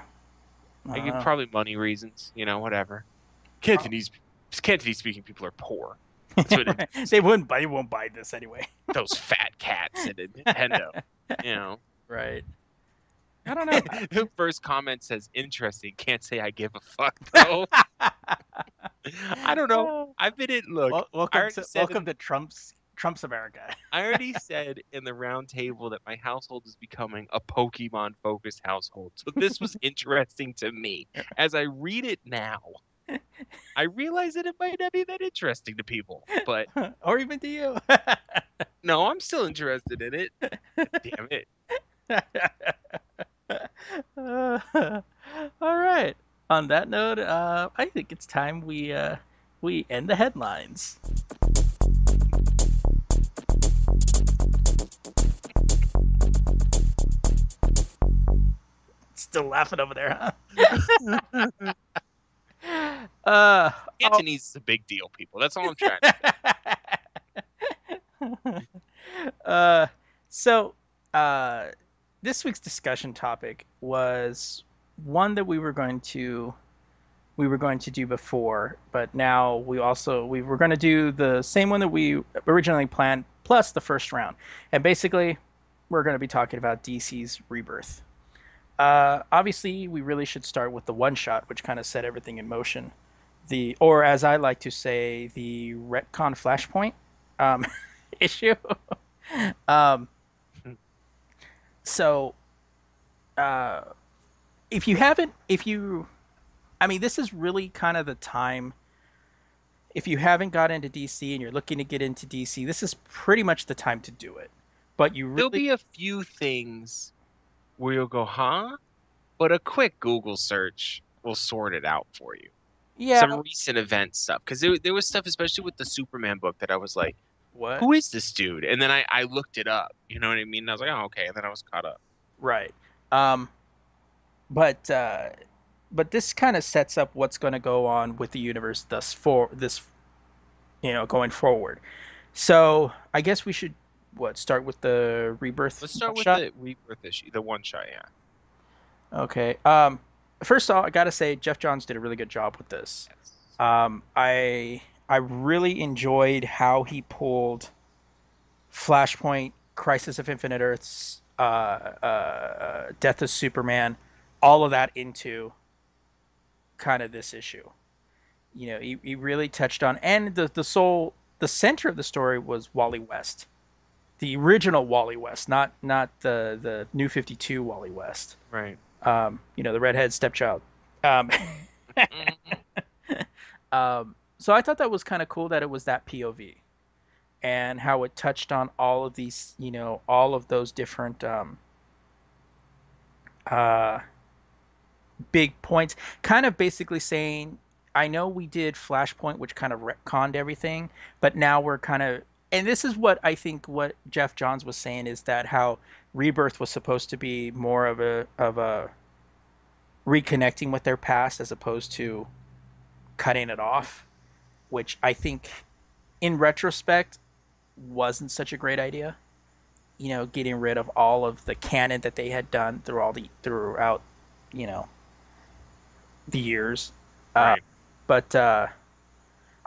I get probably money reasons, you know, whatever. Cantonese speaking people are poor. They wouldn't. They won't buy this anyway. Those fat cats at Nintendo, you know. Right. I don't know. The first comment says interesting. Can't say I give a fuck though. I don't know. I've been in. Look, welcome to Trump's America. I already said in the round table that my household is becoming a Pokemon focused household. So this was interesting to me. As I read it now, I realize that it might not be that interesting to people, but or even to you. No, I'm still interested in it. Damn it. All right. On that note, I think it's time we end the headlines. Still laughing over there, huh? Cantonese is a big deal, people. That's all I'm trying to say. So this week's discussion topic was one that we were going to do before, but now we were going to do the same one that we originally planned, plus the first round. And basically, we're going to be talking about DC's Rebirth. Obviously, we really should start with the one-shot, which kind of set everything in motion. Or as I like to say, the retcon Flashpoint issue. So, if you haven't, this is really kind of the time. If you haven't got into DC and you're looking to get into DC, this is pretty much the time to do it. But there'll be a few things where you'll go, huh? But a quick Google search will sort it out for you. Yeah. Some recent event stuff. Because there was stuff, especially with the Superman book, that I was like, what? Who is this dude? And then I looked it up. You know what I mean? And I was like, oh, okay. And then I was caught up. Right. But this kind of sets up what's going to go on with the universe going forward. So I guess we should start with the Rebirth. Let's start with the Rebirth issue, the one shot. Yeah. Okay. First of all, I gotta say Geoff Johns did a really good job with this. Yes. I really enjoyed how he pulled Flashpoint, Crisis of Infinite Earths, Death of Superman, all of that into kind of this issue. You know, he really touched on, and the center of the story was Wally West, the original Wally West, not the New 52 Wally West. Right. The redhead stepchild. So I thought that was kind of cool that it was that POV and how it touched on all of these, all of those different big points. Kind of basically saying, I know we did Flashpoint, which kind of retconned everything, but now we're kind of... And this is what I think what Geoff Johns was saying is that how Rebirth was supposed to be more of a reconnecting with their past as opposed to cutting it off. Which I think, in retrospect, wasn't such a great idea. You know, getting rid of all of the canon that they had done throughout, the years. Right. But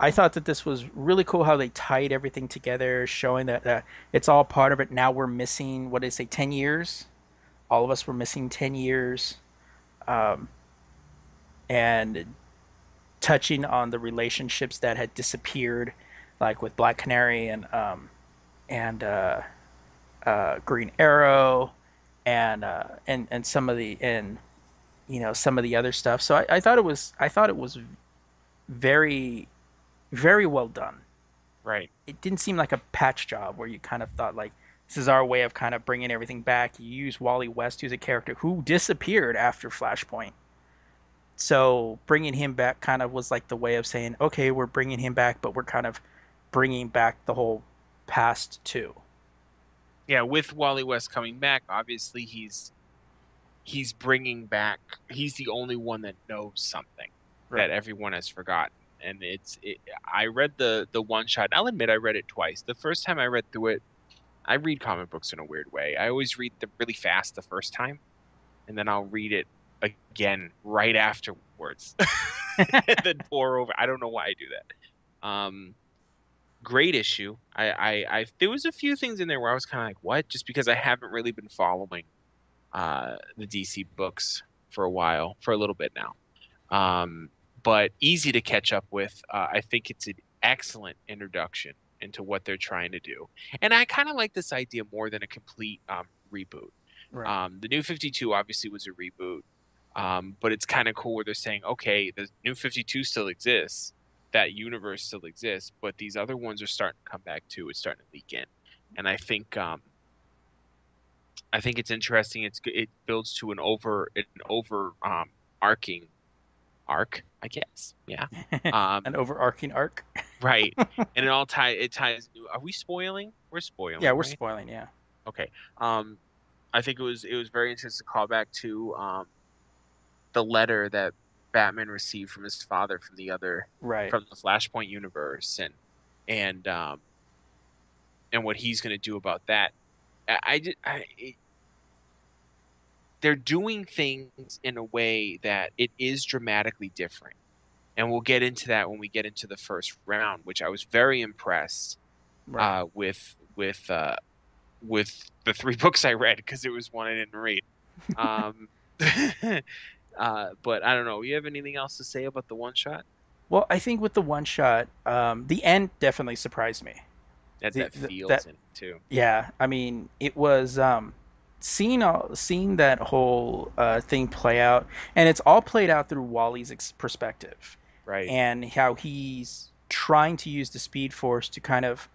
I thought that this was really cool how they tied everything together, showing that it's all part of it. Now we're missing, 10 years? All of us were missing 10 years. And touching on the relationships that had disappeared, like with Black Canary and Green Arrow and some of the some of the other stuff. So I thought it was very, very well done. Right. It didn't seem like a patch job where you kind of thought like this is our way of kind of bringing everything back. You use Wally West, who's a character who disappeared after Flashpoint. So bringing him back kind of was like the way of saying, okay, we're bringing him back, but we're kind of bringing back the whole past too. Yeah, with Wally West coming back, obviously he's bringing back. He's the only one that knows something that everyone has forgotten. And I read the one shot. I'll admit I read it twice. The first time I read through it, I read comic books in a weird way. I always read really fast the first time, and then I'll read it again right afterwards and then pour over. I don't know why I do that. great issue. I there was a few things in there where I was kind of like, what? Just because I haven't really been following the DC books for a while, for a little bit now. But easy to catch up with. I think it's an excellent introduction into what they're trying to do. And I kind of like this idea more than a complete reboot. Right. The New 52 obviously was a reboot, but it's kind of cool where they're saying, okay, the New 52 still exists. That universe still exists, but these other ones are starting to come back too. It's starting to leak in. And I think it's interesting. It builds to an arcing arc, I guess. Yeah. An overarching arc. Right. And it ties. Are we spoiling? We're spoiling. Yeah, we're right? spoiling. Yeah. Okay. I think it was very interesting to call back to the letter that Batman received from his father from the other, right, from the Flashpoint universe, and what he's going to do about that. They're doing things in a way that it is dramatically different, and we'll get into that when we get into the first round, which I was very impressed, right, with the three books I read, because it was one I didn't read. But I don't know. You have anything else to say about the one shot? Well, I think with the one shot, the end definitely surprised me. That feels in it too. Yeah, I mean, it was seeing that whole thing play out, and it's all played out through Wally's perspective, right? And how he's trying to use the Speed Force to kind of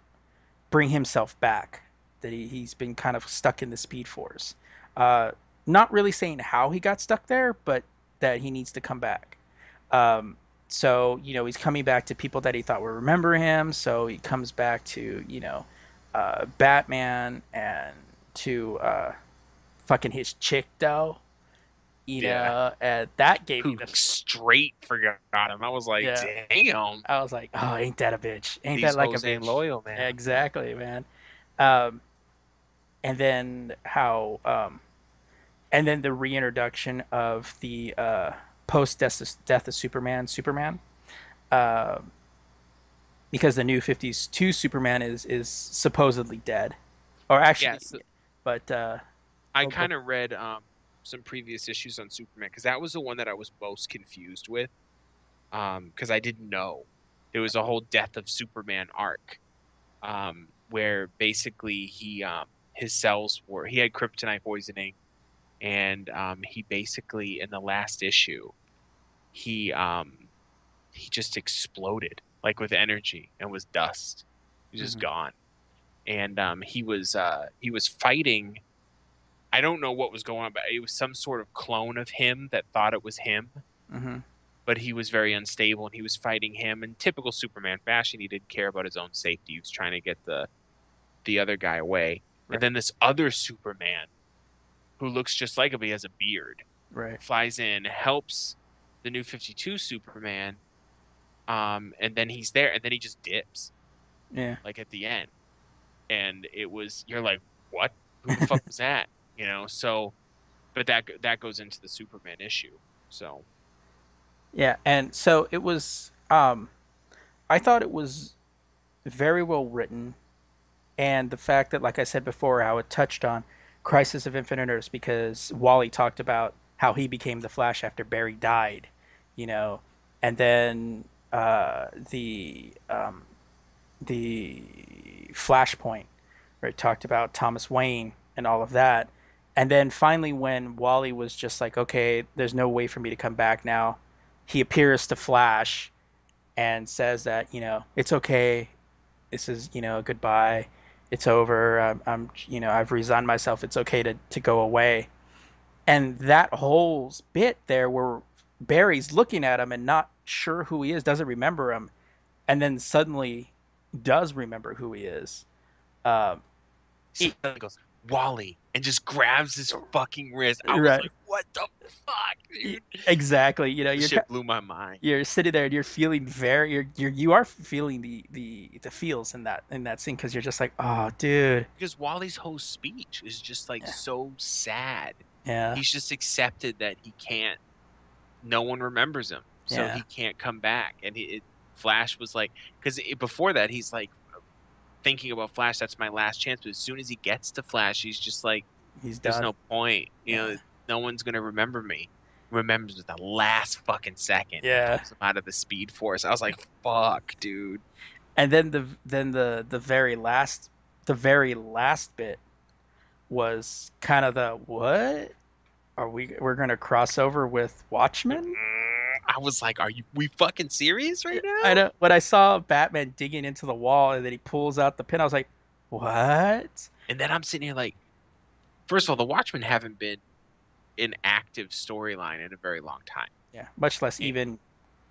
bring himself back. That he's been kind of stuck in the Speed Force. Not really saying how he got stuck there, but that he needs to come back. So, you know, he's coming back to people that he thought would remember him. So he comes back to, you know, Batman and to fucking his chick, though. You know, and that gave me the... straight forgot him. I was like, damn. I was like, oh, ain't that a bitch? Ain't These that like a bitch? Ain't loyal, man. Exactly, man. And then how... and then the reintroduction of the post-death of Superman, because the New 52 Superman is supposedly dead, or actually, yes. But I kind of read some previous issues on Superman, because that was the one that I was most confused with, because I didn't know there was a whole death of Superman arc, where basically he his cells were he had kryptonite poisoning. And he basically, in the last issue, he just exploded, like, with energy, and was dust. He was just gone. And he was fighting. I don't know what was going on, but it was some sort of clone of him that thought it was him. Mm-hmm. But he was very unstable, and he was fighting him in typical Superman fashion. He didn't care about his own safety. He was trying to get the other guy away. Right. And then this other Superman, who looks just like him, he has a beard, right, flies in, helps the New 52 Superman, and then he's there, and then he just dips. Yeah. Like, at the end. And it was, you're like, what? Who the fuck was that? You know, so, but that goes into the Superman issue, so. Yeah, and so it was, I thought it was very well written, and the fact that, like I said before, how it touched on Crisis of Infinite Earths, because Wally talked about how he became the Flash after Barry died, you know, and then the Flashpoint, where it talked about Thomas Wayne and all of that, and then finally when Wally was just like, okay, there's no way for me to come back now, he appears to Flash and says that, you know, it's okay, this is, you know, goodbye. It's over. I'm, you know, I've resigned myself. It's okay to go away. And that whole bit there where Barry's looking at him and not sure who he is, doesn't remember him, and then suddenly does remember who he is. He goes, Wally, and just grabs his fucking wrist. I was like, what the fuck, dude? Exactly. You know, this shit blew my mind. You're sitting there and you're feeling very, you are feeling the feels in that scene, because you're just like, oh, dude. Because Wally's whole speech is just like so sad. Yeah. He's just accepted that he can't. No one remembers him, so he can't come back. And Flash was like, because before that he's like, thinking about Flash, that's my last chance. But as soon as he gets to Flash, he's just like, there's no point. You know, no one's going to remember me. Remembers the last fucking second. Yeah. Out of the Speed Force. I was like, fuck, dude. And then the very last bit was kind of the what? Are we're gonna cross over with Watchmen? I was like, are we fucking serious right now? I know. When I saw Batman digging into the wall and then he pulls out the pin, I was like, what? And then I'm sitting here like, first of all, the Watchmen haven't been an active storyline in a very long time. Yeah, much less even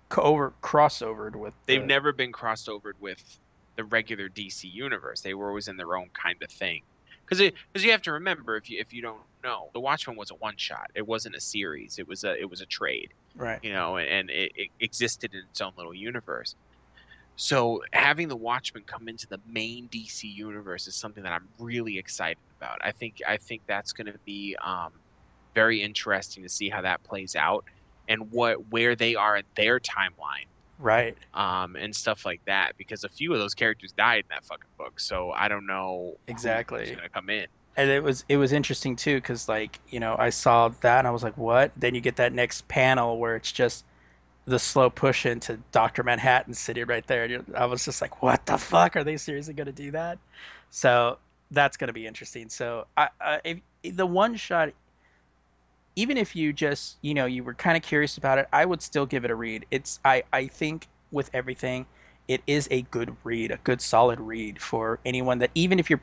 crossovered with. They've never been crossovered with the regular DC universe. They were always in their own kind of thing. Because you have to remember, if you don't know, the Watchmen was a one shot. It wasn't a series. It was a trade. Right. You know, and it existed in its own little universe. So having the Watchmen come into the main DC universe is something that I'm really excited about. I think that's going to be very interesting to see how that plays out and where they are at their timeline. Right. And stuff like that, because a few of those characters died in that fucking book, so I don't know exactly who's gonna come in. And it was interesting too, because like, you know, I saw that and I was like, what? Then you get that next panel where it's just the slow push into Dr. Manhattan City right there, and I was just like, what the fuck, are they seriously gonna do that? So that's gonna be interesting. So if the one shot, even if you just, you know, you were kind of curious about it, I would still give it a read. It's, I think with everything, it is a good read, a good solid read for anyone that, even if you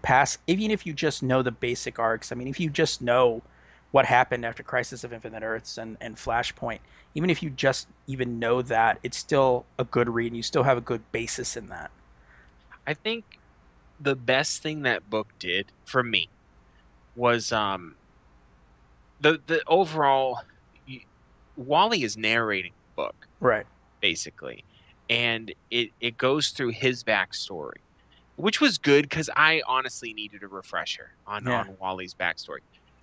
just know the basic arcs, I mean, if you just know what happened after Crisis of Infinite Earths and Flashpoint, even if you just even know that, it's still a good read and you still have a good basis in that. I think the best thing that book did for me was, The overall, Wally is narrating the book, right? Basically, and it goes through his backstory, which was good because I honestly needed a refresher on Wally's backstory,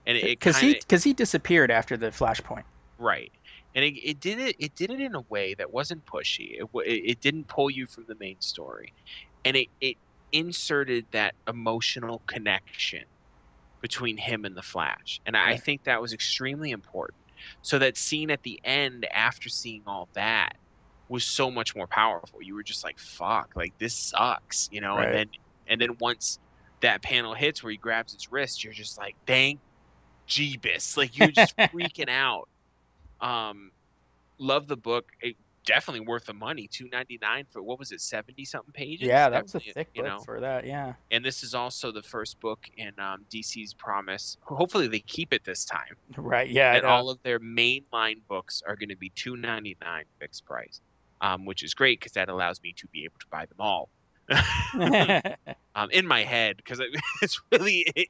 and because he disappeared after the Flashpoint, right? And it did it in a way that wasn't pushy. It didn't pull you from the main story, and it inserted that emotional connection between him and the Flash. And I think that was extremely important. So that scene at the end, after seeing all that, was so much more powerful. You were just like, fuck, like this sucks, you know? Right. And then once that panel hits where he grabs his wrist, you're just like, thank Jeebus. Like, you're just freaking out. Love the book. It, definitely worth the money. $2.99 for, what was it, 70-something pages? Yeah, that was a thick book for that, yeah. And this is also the first book in DC's promise. Hopefully they keep it this time. Right, yeah. And all of their mainline books are going to be $2.99 fixed price, which is great because that allows me to be able to buy them all. In my head, because it's really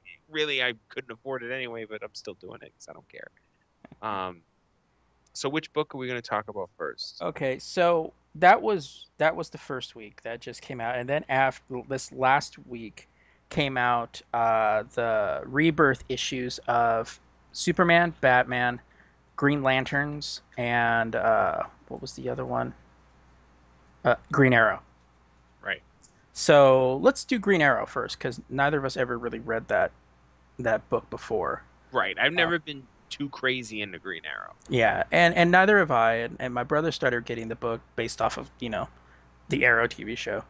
I couldn't afford it anyway, but I'm still doing it because I don't care. So which book are we going to talk about first? Okay, so that was the first week that just came out, and then after this last week came out the Rebirth issues of Superman, Batman, Green Lanterns, and what was the other one? Green Arrow. Right. So let's do Green Arrow first, because neither of us ever really read that book before. Right. I've never been too crazy into Green Arrow. Yeah, and neither have I, and my brother started getting the book based off of, you know, the Arrow TV show.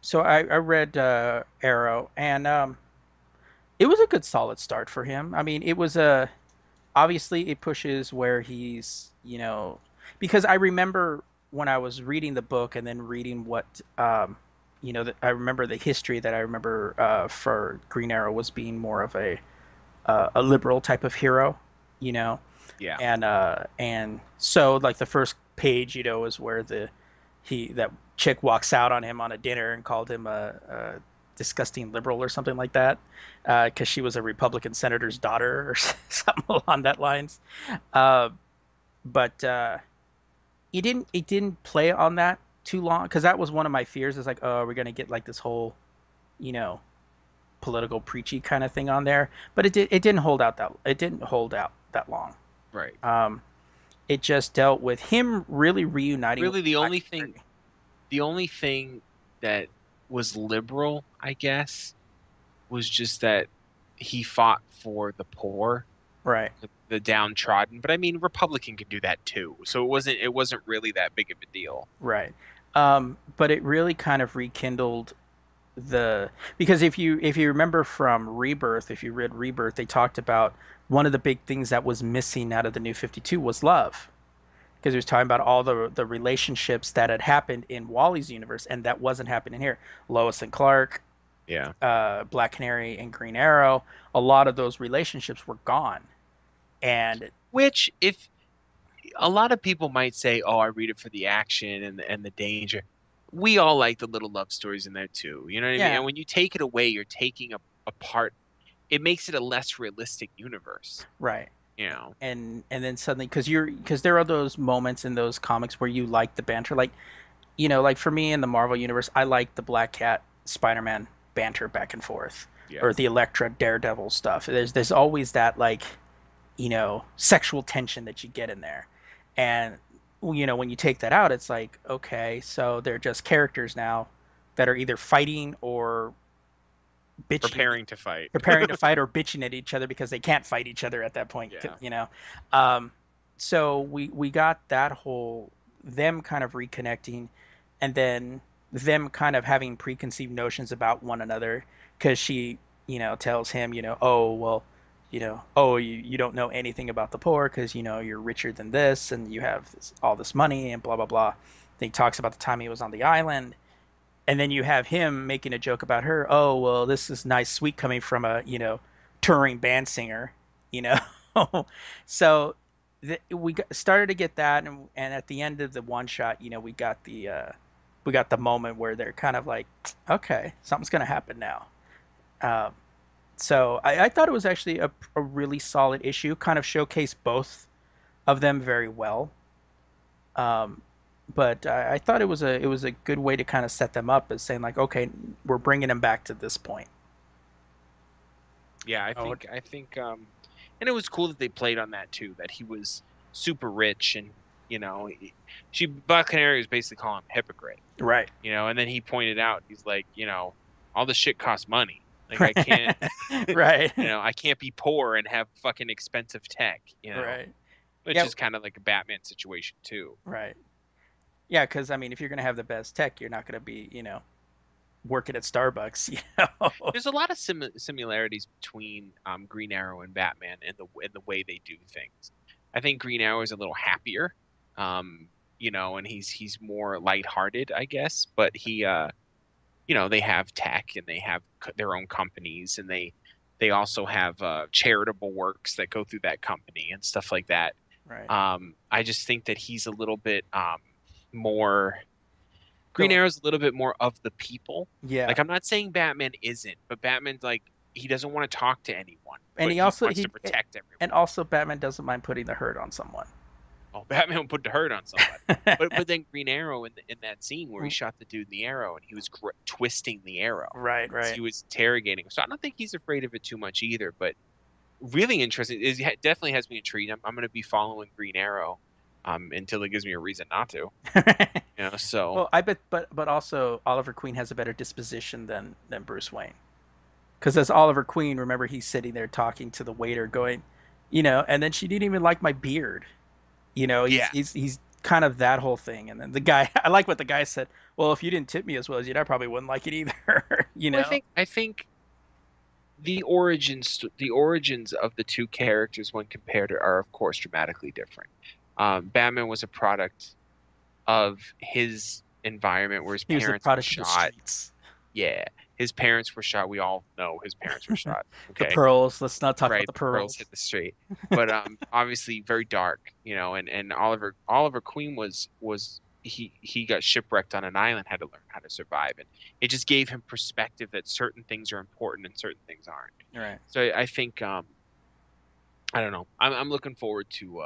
So I read Arrow, and it was a good solid start for him. I mean, it was obviously it pushes where he's, you know, because I remember when I was reading the book and then reading what, you know, I remember the history that I remember for Green Arrow was being more of a liberal type of hero, you know? Yeah. And so like the first page, you know, is where that chick walks out on him on a dinner and called him a disgusting liberal or something like that. 'Cause she was a Republican senator's daughter or something along that lines. But it didn't play on that too long. 'Cause that was one of my fears, is like, oh, we're going to get like this whole, you know, political preachy kind of thing on there, but it didn't hold out that long. Right. It just dealt with him really reuniting. Really, the only thing that was liberal, I guess, was just that he fought for the poor, right, the downtrodden. But I mean, Republican could do that too, so it wasn't really that big of a deal, right? But it really kind of rekindled the, because if you remember from Rebirth, if you read Rebirth, they talked about one of the big things that was missing out of the New 52 was love, because he was talking about all the relationships that had happened in Wally's universe, and that wasn't happening here. Lois and Clark, yeah, Black Canary and Green Arrow, a lot of those relationships were gone. And which, if a lot of people might say, oh, I read it for the action and the danger, we all like the little love stories in there too, you know what I mean? And when you take it away, you're taking apart, it makes it a less realistic universe, right? You know, and then suddenly, because there are those moments in those comics where you like the banter, like, you know, like for me in the Marvel universe, I like the Black Cat Spider-Man banter back and forth, or the Elektra Daredevil stuff. There's always that, like, you know, sexual tension that you get in there. And, you know, when you take that out, it's like, okay, so they're just characters now that are either fighting or bitching. Preparing to fight or bitching at each other because they can't fight each other at that point, you know. So we got that whole, them kind of reconnecting, and then them kind of having preconceived notions about one another, because she, you know, tells him, you know, oh, well, you know, oh, you don't know anything about the poor because, you know, you're richer than this and you have all this money and blah, blah, blah. Then he talks about the time he was on the island. And then you have him making a joke about her. Oh, well, this is nice, sweet coming from a, you know, touring band singer, you know. So we started to get that. And at the end of the one shot, you know, we got the moment where they're kind of like, okay, something's going to happen now. So I thought it was actually a really solid issue, kind of showcased both of them very well. But I thought it was a good way to kind of set them up as saying, like, okay, we're bringing them back to this point. Yeah, I think, and it was cool that they played on that too, that he was super rich, and, you know, Black Canary was basically calling him a hypocrite. Right. You know, and then he pointed out, he's like, you know, all this shit costs money. Like, I can't, right? You know, I can't be poor and have fucking expensive tech, you know, right? Which is kind of like a Batman situation too, right? Yeah, because I mean, if you're gonna have the best tech, you're not gonna be, you know, working at Starbucks, you know. There's a lot of similarities between Green Arrow and Batman in the way they do things. I think Green Arrow is a little happier, you know, and he's more lighthearted, I guess, but he, you know, they have tech and they have their own companies, and they also have charitable works that go through that company and stuff like that. Right. I just think that he's a little bit more. Green Arrow's a little bit more of the people. Yeah. Like, I'm not saying Batman isn't, but Batman's like, he doesn't want to talk to anyone, and he also wants to protect everyone. And also, Batman doesn't mind putting the hurt on someone. Oh, Batman would put the hurt on somebody. but then Green Arrow in that scene where he shot the dude in the arrow and he was twisting the arrow. Right, right. So he was interrogating him. So I don't think he's afraid of it too much either. But really interesting. It definitely has me intrigued. I'm going to be following Green Arrow until it gives me a reason not to. You know, so. Well, I bet, but also Oliver Queen has a better disposition than Bruce Wayne. Because as Oliver Queen, remember, he's sitting there talking to the waiter going, you know, and then she didn't even like my beard. You know, he's kind of that whole thing. And then the guy, I like what the guy said. Well, if you didn't tip me as well as you did, I probably wouldn't like it either. You know, I think the origins of the two characters, when compared, are of course dramatically different. Batman was a product of his environment, where his parents were shot. Yeah, his parents were shot. We all know his parents were shot. Okay? The pearls. Let's not talk about the pearls. The pearls hit the street. But obviously very dark, you know. And Oliver Queen was he got shipwrecked on an island, had to learn how to survive, and it just gave him perspective that certain things are important and certain things aren't. Right. So I think I don't know. I'm looking forward to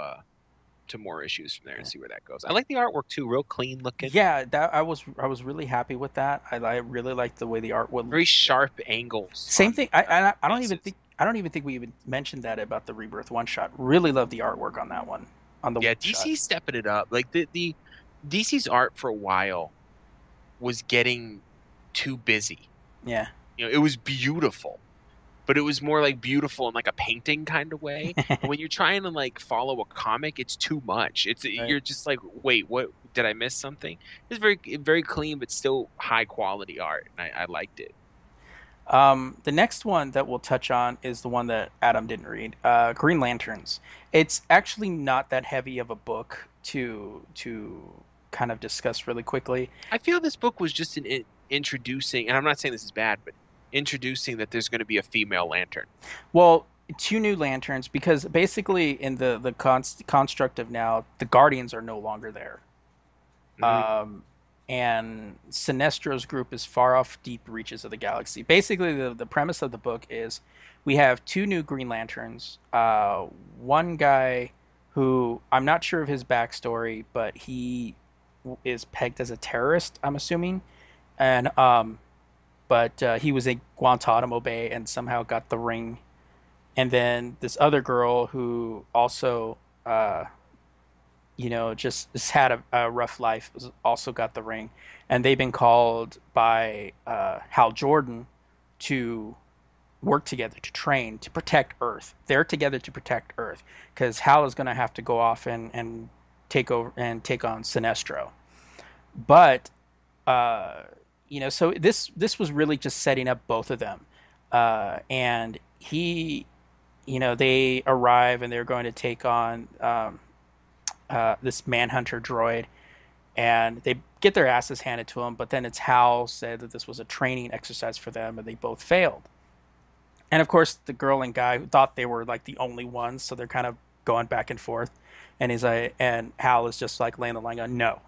more issues from there and see where that goes. I like the artwork too, real clean looking. Yeah, that I was really happy with that. I really liked the way the art was. Very sharp angles. Same thing. I don't even think we even mentioned that about the Rebirth one shot. Really love the artwork on that one. DC's stepping it up. Like the DC's art for a while was getting too busy. Yeah. You know, it was beautiful, but it was more like beautiful in like a painting kind of way. And when you're trying to like follow a comic, it's too much. It's right. You're just like, wait, what? Did I miss something? It's very, very clean, but still high quality art, and I liked it. The next one that we'll touch on is the one that Adam didn't read, Green Lanterns. It's actually not that heavy of a book to kind of discuss really quickly. I feel this book was just an introducing, and I'm not saying this is bad, but introducing that there's going to be a female lantern. Well, two new lanterns, because basically in the construct of now, the Guardians are no longer there. Mm-hmm. And Sinestro's group is far off deep reaches of the galaxy. Basically, the premise of the book is we have two new Green Lanterns. One guy who I'm not sure of his backstory, but he is pegged as a terrorist, I'm assuming. And but he was in Guantanamo Bay and somehow got the ring. And then this other girl who also... just had a rough life, also got the ring. And they've been called by Hal Jordan to work together, to train, to protect Earth. They're together to protect Earth, because Hal is going to have to go off and take over and take on Sinestro. But, so this was really just setting up both of them. And he, they arrive and they're going to take on... this Manhunter droid, and they get their asses handed to them, but then it's Hal said that this was a training exercise for them, and they both failed. And of course the girl and guy thought they were like the only ones, so they're kind of going back and forth, and Hal is just like laying the line on, no,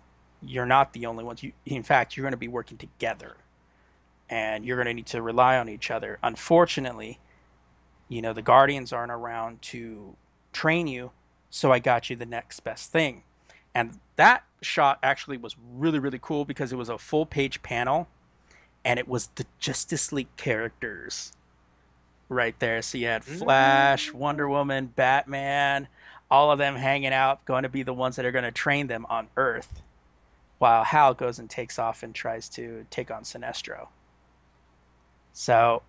you're not the only ones, in fact you're going to be working together and you're going to need to rely on each other. Unfortunately, the Guardians aren't around to train you, so I got you the next best thing. And that shot actually was really, really cool, because it was a full-page panel, and it was the Justice League characters right there. So you had Flash, Wonder Woman, Batman, all of them hanging out, going to be the ones that are going to train them on Earth, while Hal goes and takes off and tries to take on Sinestro. So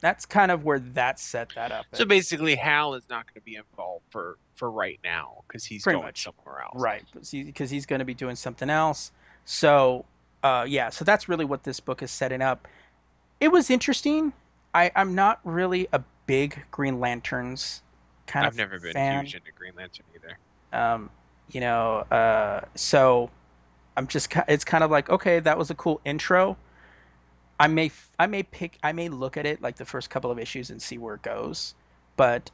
that's kind of where that set that up. So basically, Hal is not going to be involved for right now, because he's pretty going much somewhere else. Right, because he's going to be doing something else. So, so that's really what this book is setting up. It was interesting. I'm not really a big Green Lanterns kind of fan. I've never been huge into Green Lantern either. So I'm just, it's kind of like, okay, that was a cool intro. I may look at it like the first couple of issues and see where it goes, but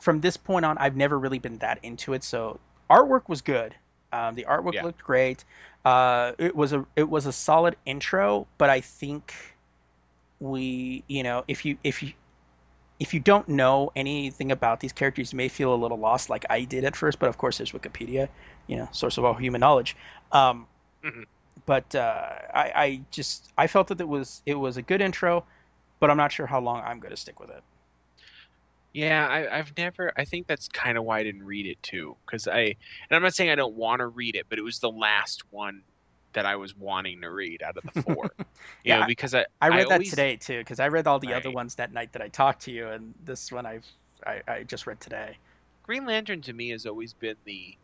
from this point on, I've never really been that into it. So artwork was good. The artwork looked great. It was a solid intro, but I think if you don't know anything about these characters, you may feel a little lost, like I did at first. But of course, there's Wikipedia, source of all human knowledge. Mm-hmm. But I felt that it was a good intro, but I'm not sure how long I'm going to stick with it. Yeah, I think that's kind of why I didn't read it too, because I'm not saying I don't want to read it, but it was the last one that I was wanting to read out of the four. Because I read that today too, because I read all the other ones that night that I talked to you, and this one I just read today. Green Lantern to me has always been the...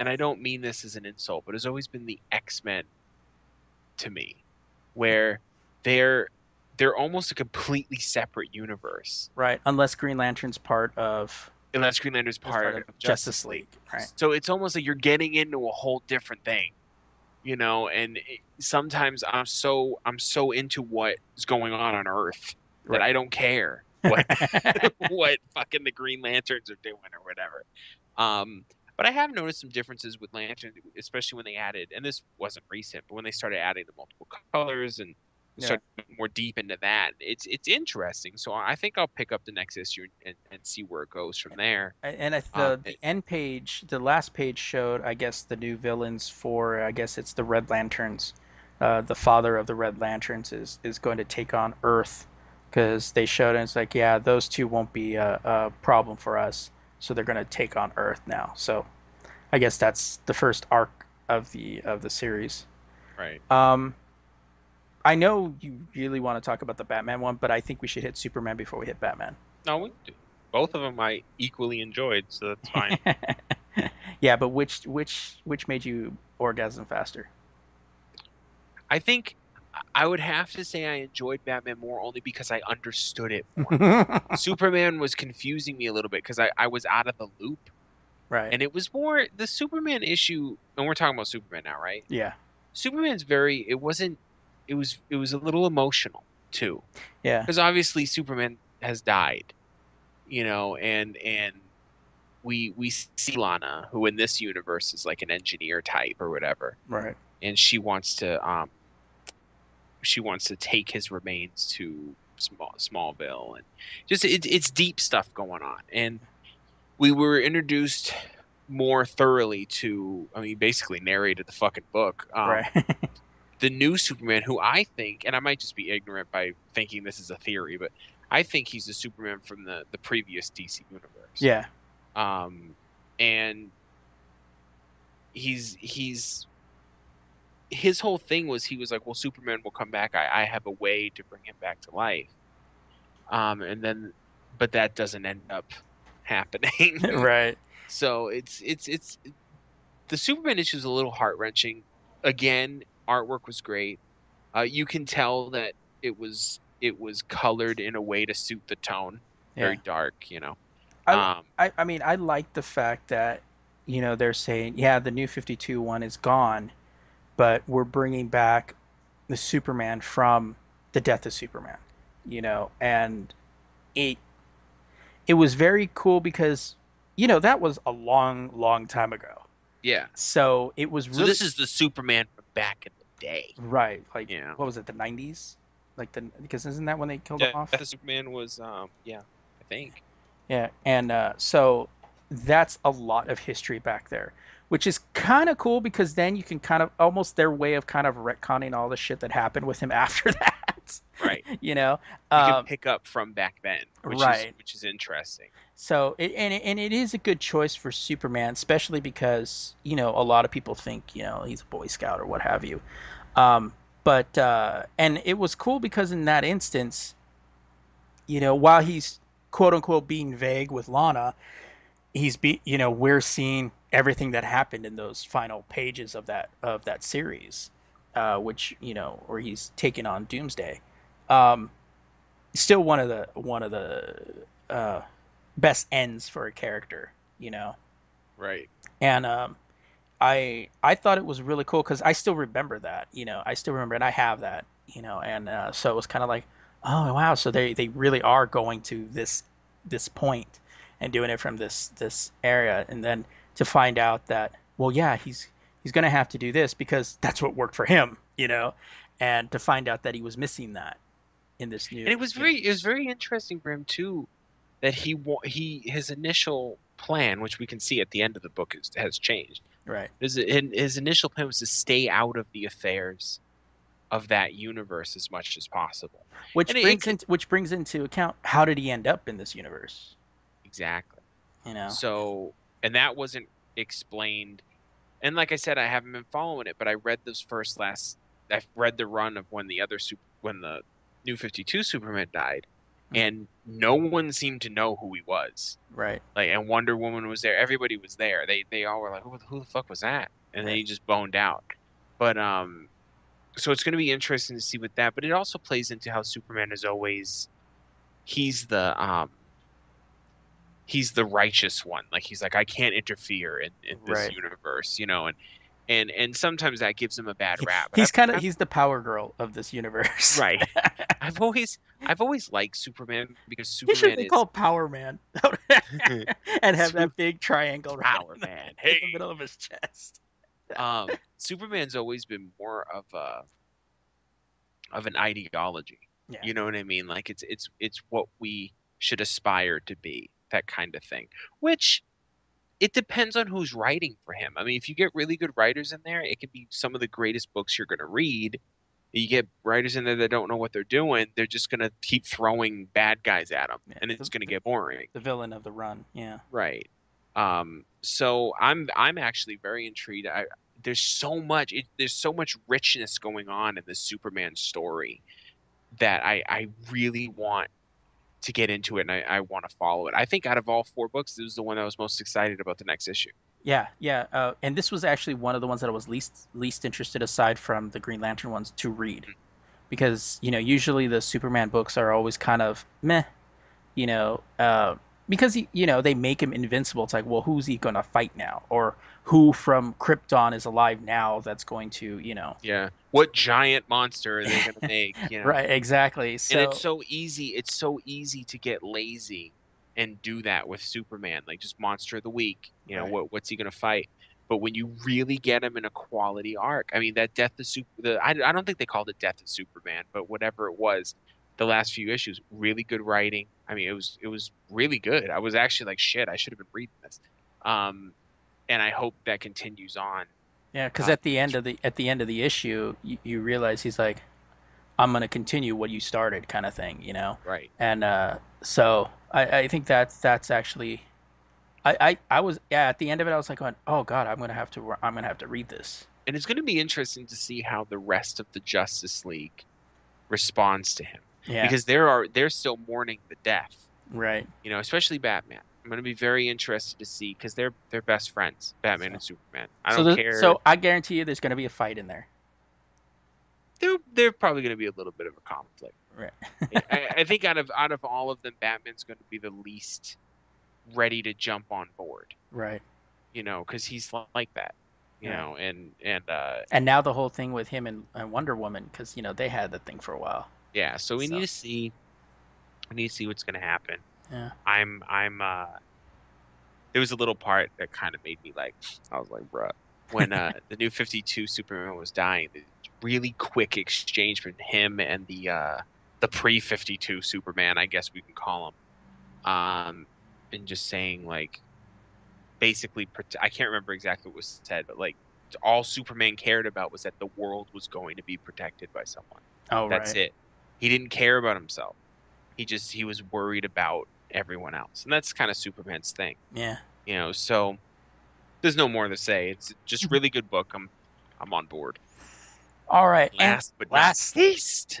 And I don't mean this as an insult, but it's always been the X-Men to me, where they're almost a completely separate universe. Right, unless Green Lantern's part of Justice League. Right. So it's almost like you're getting into a whole different thing, and sometimes I'm so into what's going on Earth that I don't care what fucking the Green Lanterns are doing or whatever. But I have noticed some differences with Lantern, especially when they added, and this wasn't recent, but when they started adding the multiple colors and started more deep into that, it's interesting. So I think I'll pick up the next issue and see where it goes from there. And the end page, the last page showed, I guess, the new villains for, I guess it's the Red Lanterns. The father of the Red Lanterns is going to take on Earth, because they showed, and it's like, yeah, those two won't be a problem for us. So they're going to take on Earth now. So I guess that's the first arc of the series. Right. I know you really want to talk about the Batman one, but I think we should hit Superman before we hit Batman. No, we do. Both of them I equally enjoyed, so that's fine. Yeah, but which made you orgasm faster? I think I would have to say I enjoyed Batman more only because I understood it more. Superman was confusing me a little bit because I was out of the loop. Right. And it was more the Superman issue, and we're talking about Superman now, right? Yeah. Superman's very it was a little emotional too. Yeah. Because obviously Superman has died. You know, and we see Lana, who in this universe is like an engineer type or whatever. Right. And she wants to take his remains to Smallville, and just it's deep stuff going on. And we were introduced more thoroughly to, I mean, basically narrated the fucking book. Right. The new Superman, who I think, and I might just be ignorant by thinking this is a theory, but I think he's the Superman from the previous DC universe. Yeah. And he's his whole thing was he was like, well, Superman will come back. I have a way to bring him back to life. But that doesn't end up happening. Right. So it's the Superman issue is a little heart wrenching. Again, artwork was great. You can tell that it was colored in a way to suit the tone. Very dark, you know. I mean, I like the fact that, you know, they're saying, yeah, the New 52 one is gone, but we're bringing back the Superman from the death of Superman, you know, and it was very cool because, you know, that was a long, long time ago. Yeah. So it was really... So this is the Superman from back in the day. Right. Like, yeah. What was it, the 90s? Like because isn't that when they killed him off? Death of Superman was, yeah, I think. Yeah, and so that's a lot of history back there, which is kind of cool because then you can kind of almost their way of kind of retconning all the shit that happened with him after that. Right. You know? You can pick up from back then, which is interesting. So, it is a good choice for Superman, especially because, you know, a lot of people think, you know, he's a Boy Scout or what have you. But it was cool because in that instance, you know, while he's quote unquote being vague with Lana, you know, we're seeing everything that happened in those final pages of that series, which, you know, where he's taking on Doomsday. Still one of the best ends for a character, you know. Right. And I thought it was really cool because I still remember that, you know. I still remember, and I have that, you know. And so it was kind of like, oh wow, so they really are going to this point and doing it from this area, and then to find out that, well, yeah, he's going to have to do this because that's what worked for him, you know, and to find out that he was missing that in this new. And it was very interesting for him too, that his initial plan, which we can see at the end of the book, has changed. Right. His initial plan was to stay out of the affairs of that universe as much as possible, which brings into account how did he end up in this universe. Exactly. You know. So, and that wasn't explained. And like I said, I haven't been following it, but I read I've read the run of when the New 52 Superman died, and no one seemed to know who he was. Right. Like, and Wonder Woman was there. Everybody was there. They all were like, who the fuck was that? And then he just boned out. But so it's going to be interesting to see with that. But it also plays into how Superman is always, he's the righteous one. Like, he's like, I can't interfere in this universe, you know, and sometimes that gives him a bad rap. He's he's the power girl of this universe. Right. I've always liked Superman because Superman should be called Power Man. And have that big triangle in the middle of his chest. Superman's always been more of an ideology. Yeah. You know what I mean? Like, it's what we should aspire to be. That kind of thing, which it depends on who's writing for him. I mean, if you get really good writers in there, it can be some of the greatest books you're going to read. You get writers in there that don't know what they're doing. They're just going to keep throwing bad guys at them, and it's going to get boring. The villain of the run. Yeah. Right. So I'm actually very intrigued. I, there's so much there's so much richness going on in the Superman story that I really want to get into it, and I want to follow it. I think out of all four books, it was the one I was most excited about the next issue. Yeah, yeah. And this was actually one of the ones that I was least interested, aside from the Green Lantern ones, to read. Mm-hmm. Because, you know, usually the Superman books are always kind of meh, you know, because, you know, they make him invincible. It's like, well, who's he going to fight now? Or who from Krypton is alive now that's going to, you know. Yeah. What giant monster are they going to make? You know? Right, exactly. So, and it's so easy. It's so easy to get lazy and do that with Superman. Like, just monster of the week. You know, right. What's he going to fight? But when you really get him in a quality arc, I mean, that I don't think they called it Death of Superman, but whatever it was, the last few issues, really good writing. I mean, it was really good. I was actually like, shit, I should have been reading this. And I hope that continues on. Yeah, because at the end of the issue, you realize he's like, I'm going to continue what you started, kind of thing, you know? Right. And so I think that's actually. I was, yeah, at the end of it, I was like, going, oh God, I'm gonna have to read this. And it's gonna be interesting to see how the rest of the Justice League responds to him. Yeah. Because they're still mourning the death. Right. You know, especially Batman. I'm gonna be very interested to see, because they're best friends, Batman and Superman. I don't care. So I guarantee you, there's gonna be a fight in there. They're probably gonna be a little bit of a conflict. Right. I think out of all of them, Batman's gonna be the least ready to jump on board, right? You know, because he's like that, you yeah. know, and now the whole thing with him and Wonder Woman, because, you know, they had the thing for a while. Yeah, so we need to see what's going to happen. Yeah, I'm there was a little part that kind of made me like, I was like, bruh, when the New 52 Superman was dying, the really quick exchange from him and the pre-52 Superman, I guess we can call him, and just saying, like, basically, I can't remember exactly what was said, but, like, all Superman cared about was that the world was going to be protected by someone. Oh, that's right. It. He didn't care about himself. He was worried about everyone else. And that's kind of Superman's thing. Yeah. You know, so there's no more to say. It's just really good book. I'm on board. All right. Last but not least.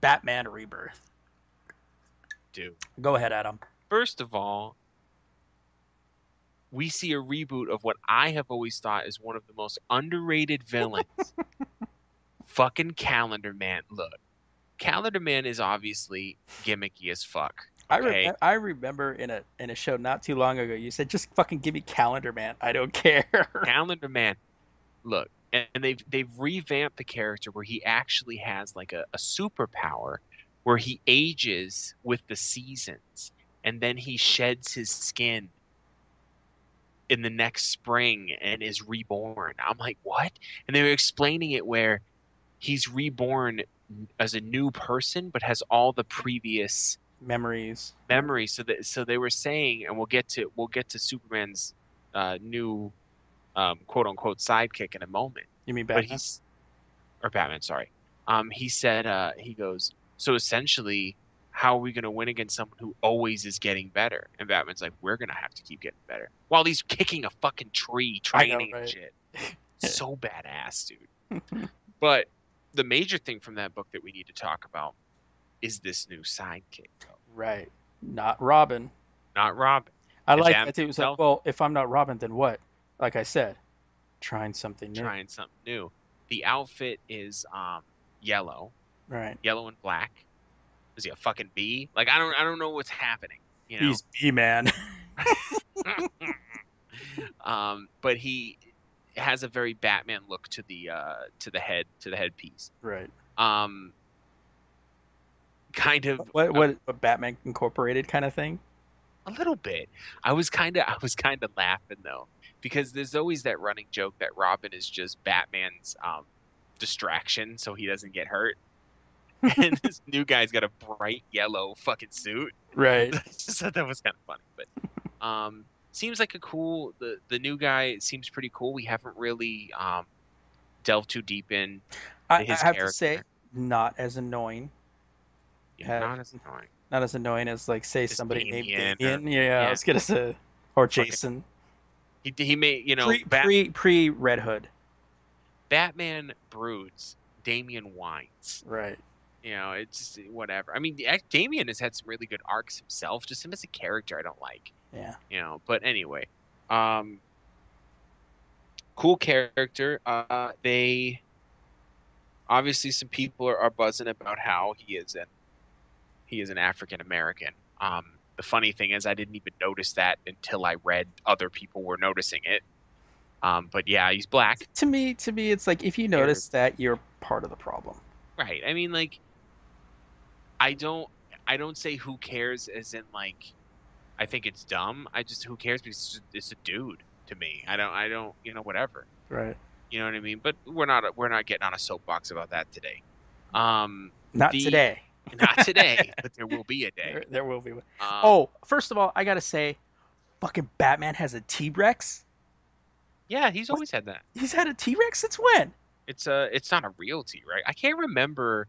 Batman Rebirth. Do. Go ahead, Adam. First of all, we see a reboot of what I have always thought is one of the most underrated villains. Fucking Calendar Man. Look, Calendar Man is obviously gimmicky as fuck. Okay? I remember in a show not too long ago, you said, just fucking give me Calendar Man. I don't care. Calendar Man. Look, and they've revamped the character where he actually has like a superpower, where he ages with the seasons, and then he sheds his skin in the next spring and is reborn. I'm like, what? And they were explaining it where he's reborn as a new person, but has all the previous memories. So they were saying, and we'll get to Superman's new quote unquote sidekick in a moment. You mean Batman? Batman? Sorry. He said, he goes, so essentially, how are we going to win against someone who always is getting better? And Batman's like, we're going to have to keep getting better. While he's kicking a fucking tree, training and shit. So badass, dude. But the major thing from that book that we need to talk about is this new sidekick. Right. Not Robin. I like that too. It's like, well, if I'm not Robin, then what? Like I said, trying something new. The outfit is yellow. Right. Yellow and black. Is he a fucking bee? Like, I don't know what's happening. You know? He's bee man. But he has a very Batman look to the headpiece. Right. Kind of what Batman Incorporated kind of thing? A little bit. I was kinda laughing though, because there's always that running joke that Robin is just Batman's distraction so he doesn't get hurt. And this new guy's got a bright yellow fucking suit. Right. I just thought that was kind of funny. But seems like a cool... The new guy seems pretty cool. We haven't really delved too deep in his character. I have to say, not as annoying. Yeah, Not as annoying as, like, say, just somebody named Damien. Yeah, I was going to say. Or Jason. He made, you know, pre Red Hood. Batman broods, Damian whines. Right. You know, it's just whatever. I mean, Damian has had some really good arcs himself. Just him as a character, I don't like. Yeah. You know, but anyway, cool character. They obviously, some people are buzzing about how he is an African American. The funny thing is, I didn't even notice that until I read other people were noticing it. But yeah, he's black. To me, it's like if you notice that, you're part of the problem. Right. I mean, like, I don't say who cares as in, like, I think it's dumb. I just, who cares, because it's a dude to me. I don't, you know, whatever. Right. You know what I mean? But we're not getting on a soapbox about that today. Not today. Not today, but there will be a day. There will be one. First of all, I got to say, fucking Batman has a T-Rex? Yeah, he's always had that. He's had a T-Rex since when? It's not a real T, right? I can't remember.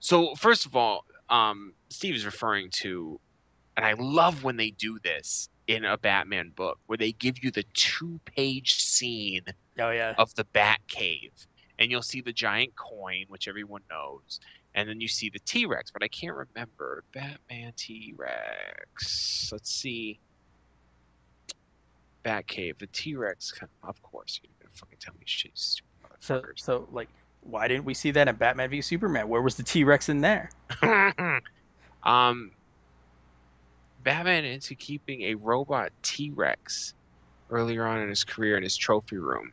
So first of all, Steve is referring to, and I love when they do this in a Batman book, where they give you the 2-page scene of the Batcave, and you'll see the giant coin, which everyone knows, and then you see the T-Rex. But I can't remember Batman T-Rex. Let's see, Batcave, the T-Rex. Of course, you're gonna fucking tell me shit, stupid. So, like, why didn't we see that in Batman v Superman? Where was the T-Rex in there? Batman into keeping a robot T-Rex earlier on in his career in his trophy room.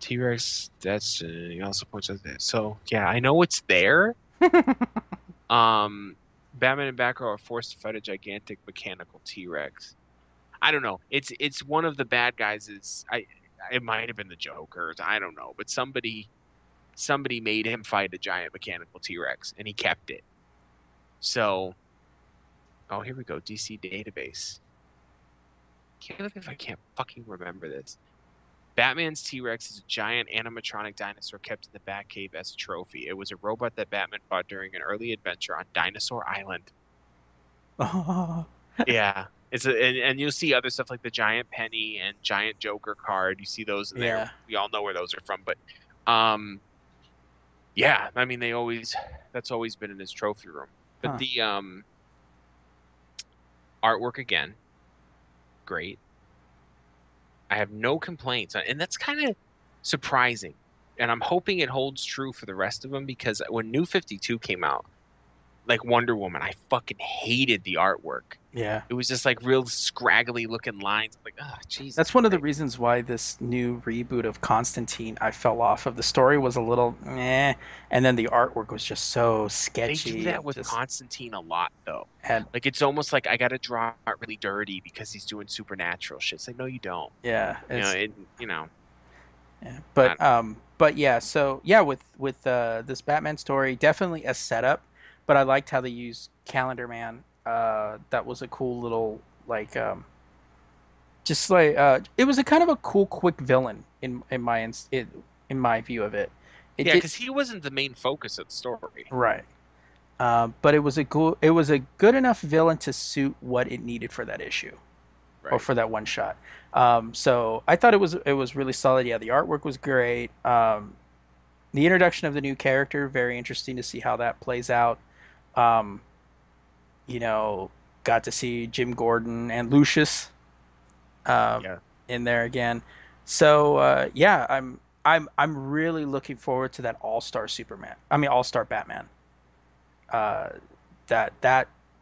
T-Rex, that's he also points out that. So, yeah, I know it's there. Batman and Batgirl are forced to fight a gigantic mechanical T-Rex. I don't know. It's one of the bad guys. It might have been the Joker. I don't know. But somebody made him fight a giant mechanical T-Rex, and he kept it. So, oh, here we go. DC database. Can't believe if I can't fucking remember this. Batman's T-Rex is a giant animatronic dinosaur kept in the Batcave as a trophy. It was a robot that Batman fought during an early adventure on Dinosaur Island. Oh. Yeah. And you'll see other stuff like the giant penny and giant Joker card. You see those in there. We all know where those are from. But, yeah, I mean, that's always been in his trophy room. But the artwork, again, great. I have no complaints. And that's kind of surprising. And I'm hoping it holds true for the rest of them, because when New 52 came out, like Wonder Woman, I fucking hated the artwork. Yeah. It was just like real scraggly looking lines. I'm like, oh, jeez. That's one of the reasons why this new reboot of Constantine I fell off of. The story was a little meh, and then the artwork was just so sketchy. They do that with Constantine a lot, though. And, like, it's almost like I got to draw art really dirty because he's doing supernatural shit. It's like, no, you don't. Yeah. You know. Yeah. But yeah, so yeah, with this Batman story, definitely a setup. But I liked how they used Calendar Man. That was a cool little, like, just like it was a kind of a cool, quick villain in my view of it. Yeah, because he wasn't the main focus of the story, right? But it was a good enough villain to suit what it needed for that issue, right, or for that one shot. So I thought it was really solid. Yeah, the artwork was great. The introduction of the new character, very interesting to see how that plays out. You know, got to see Jim Gordon and Lucius in there again. So yeah, I'm really looking forward to that All-Star Batman. That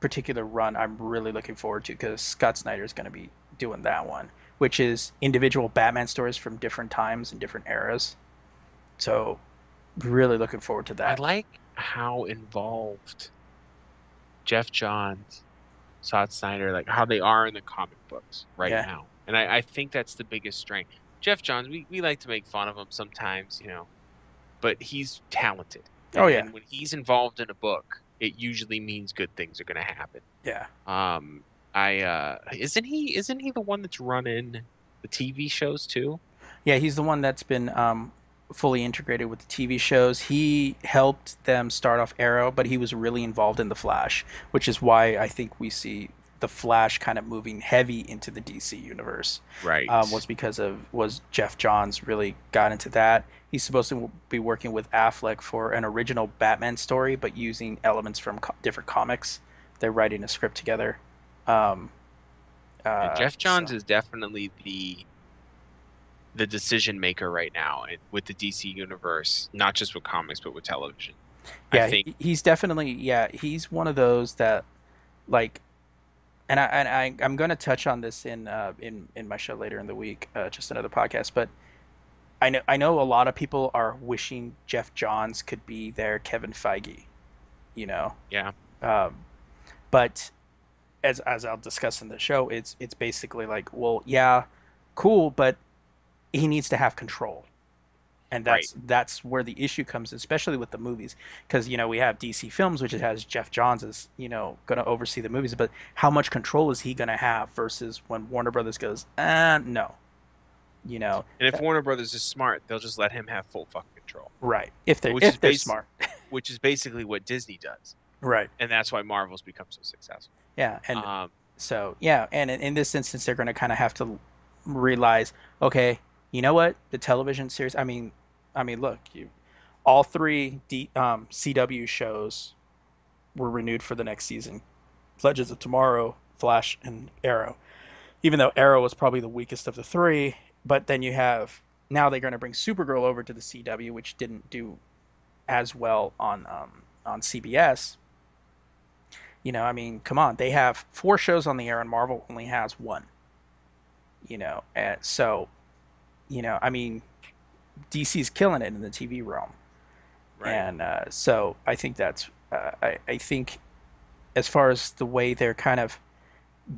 particular run, I'm really looking forward to, because Scott Snyder's going to be doing that one, which is individual Batman stories from different times and different eras. So, really looking forward to that. I like how involved Geoff Johns, Scott Snyder, like how they are in the comic books right now. And I think that's the biggest strength. Geoff Johns, we like to make fun of him sometimes, you know, but he's talented. And when he's involved in a book, it usually means good things are going to happen. Yeah. Isn't he the one that's running the TV shows too? Yeah, he's the one that's been fully integrated with the TV shows. He helped them start off Arrow, but he was really involved in The Flash, which is why I think we see the Flash kind of moving heavy into the DC universe, right? Was because Geoff Johns really got into that. He's supposed to be working with Affleck for an original Batman story, but using elements from different comics. They're writing a script together. Geoff Johns is definitely the decision maker right now with the DC universe, not just with comics, but with television. Yeah, I think he's definitely, he's one of those that, like, and I'm going to touch on this in my show later in the week, just another podcast, but I know a lot of people are wishing Geoff Johns could be their Kevin Feige, you know? Yeah. But as I'll discuss in the show, it's basically like, well, yeah, cool, but he needs to have control. And that's where the issue comes, especially with the movies, because, you know, we have DC Films, which has Geoff Johns is, you know, going to oversee the movies. But how much control is he going to have versus when Warner Brothers goes, no, you know? And if Warner Brothers is smart, they'll just let him have full fucking control. Right. If they're smart. Which is basically what Disney does. Right. And that's why Marvel's become so successful. Yeah. And and in this instance, they're going to kind of have to realize, okay, you know what? The television series, I mean, look, all three CW shows were renewed for the next season. Legends of Tomorrow, Flash, and Arrow. Even though Arrow was probably the weakest of the three, but then you have, now they're going to bring Supergirl over to the CW, which didn't do as well on CBS. You know, I mean, come on. They have four shows on the air, and Marvel only has one. You know, and so, you know, I mean, DC's killing it in the TV realm, right? And so I think that's I think as far as the way they're kind of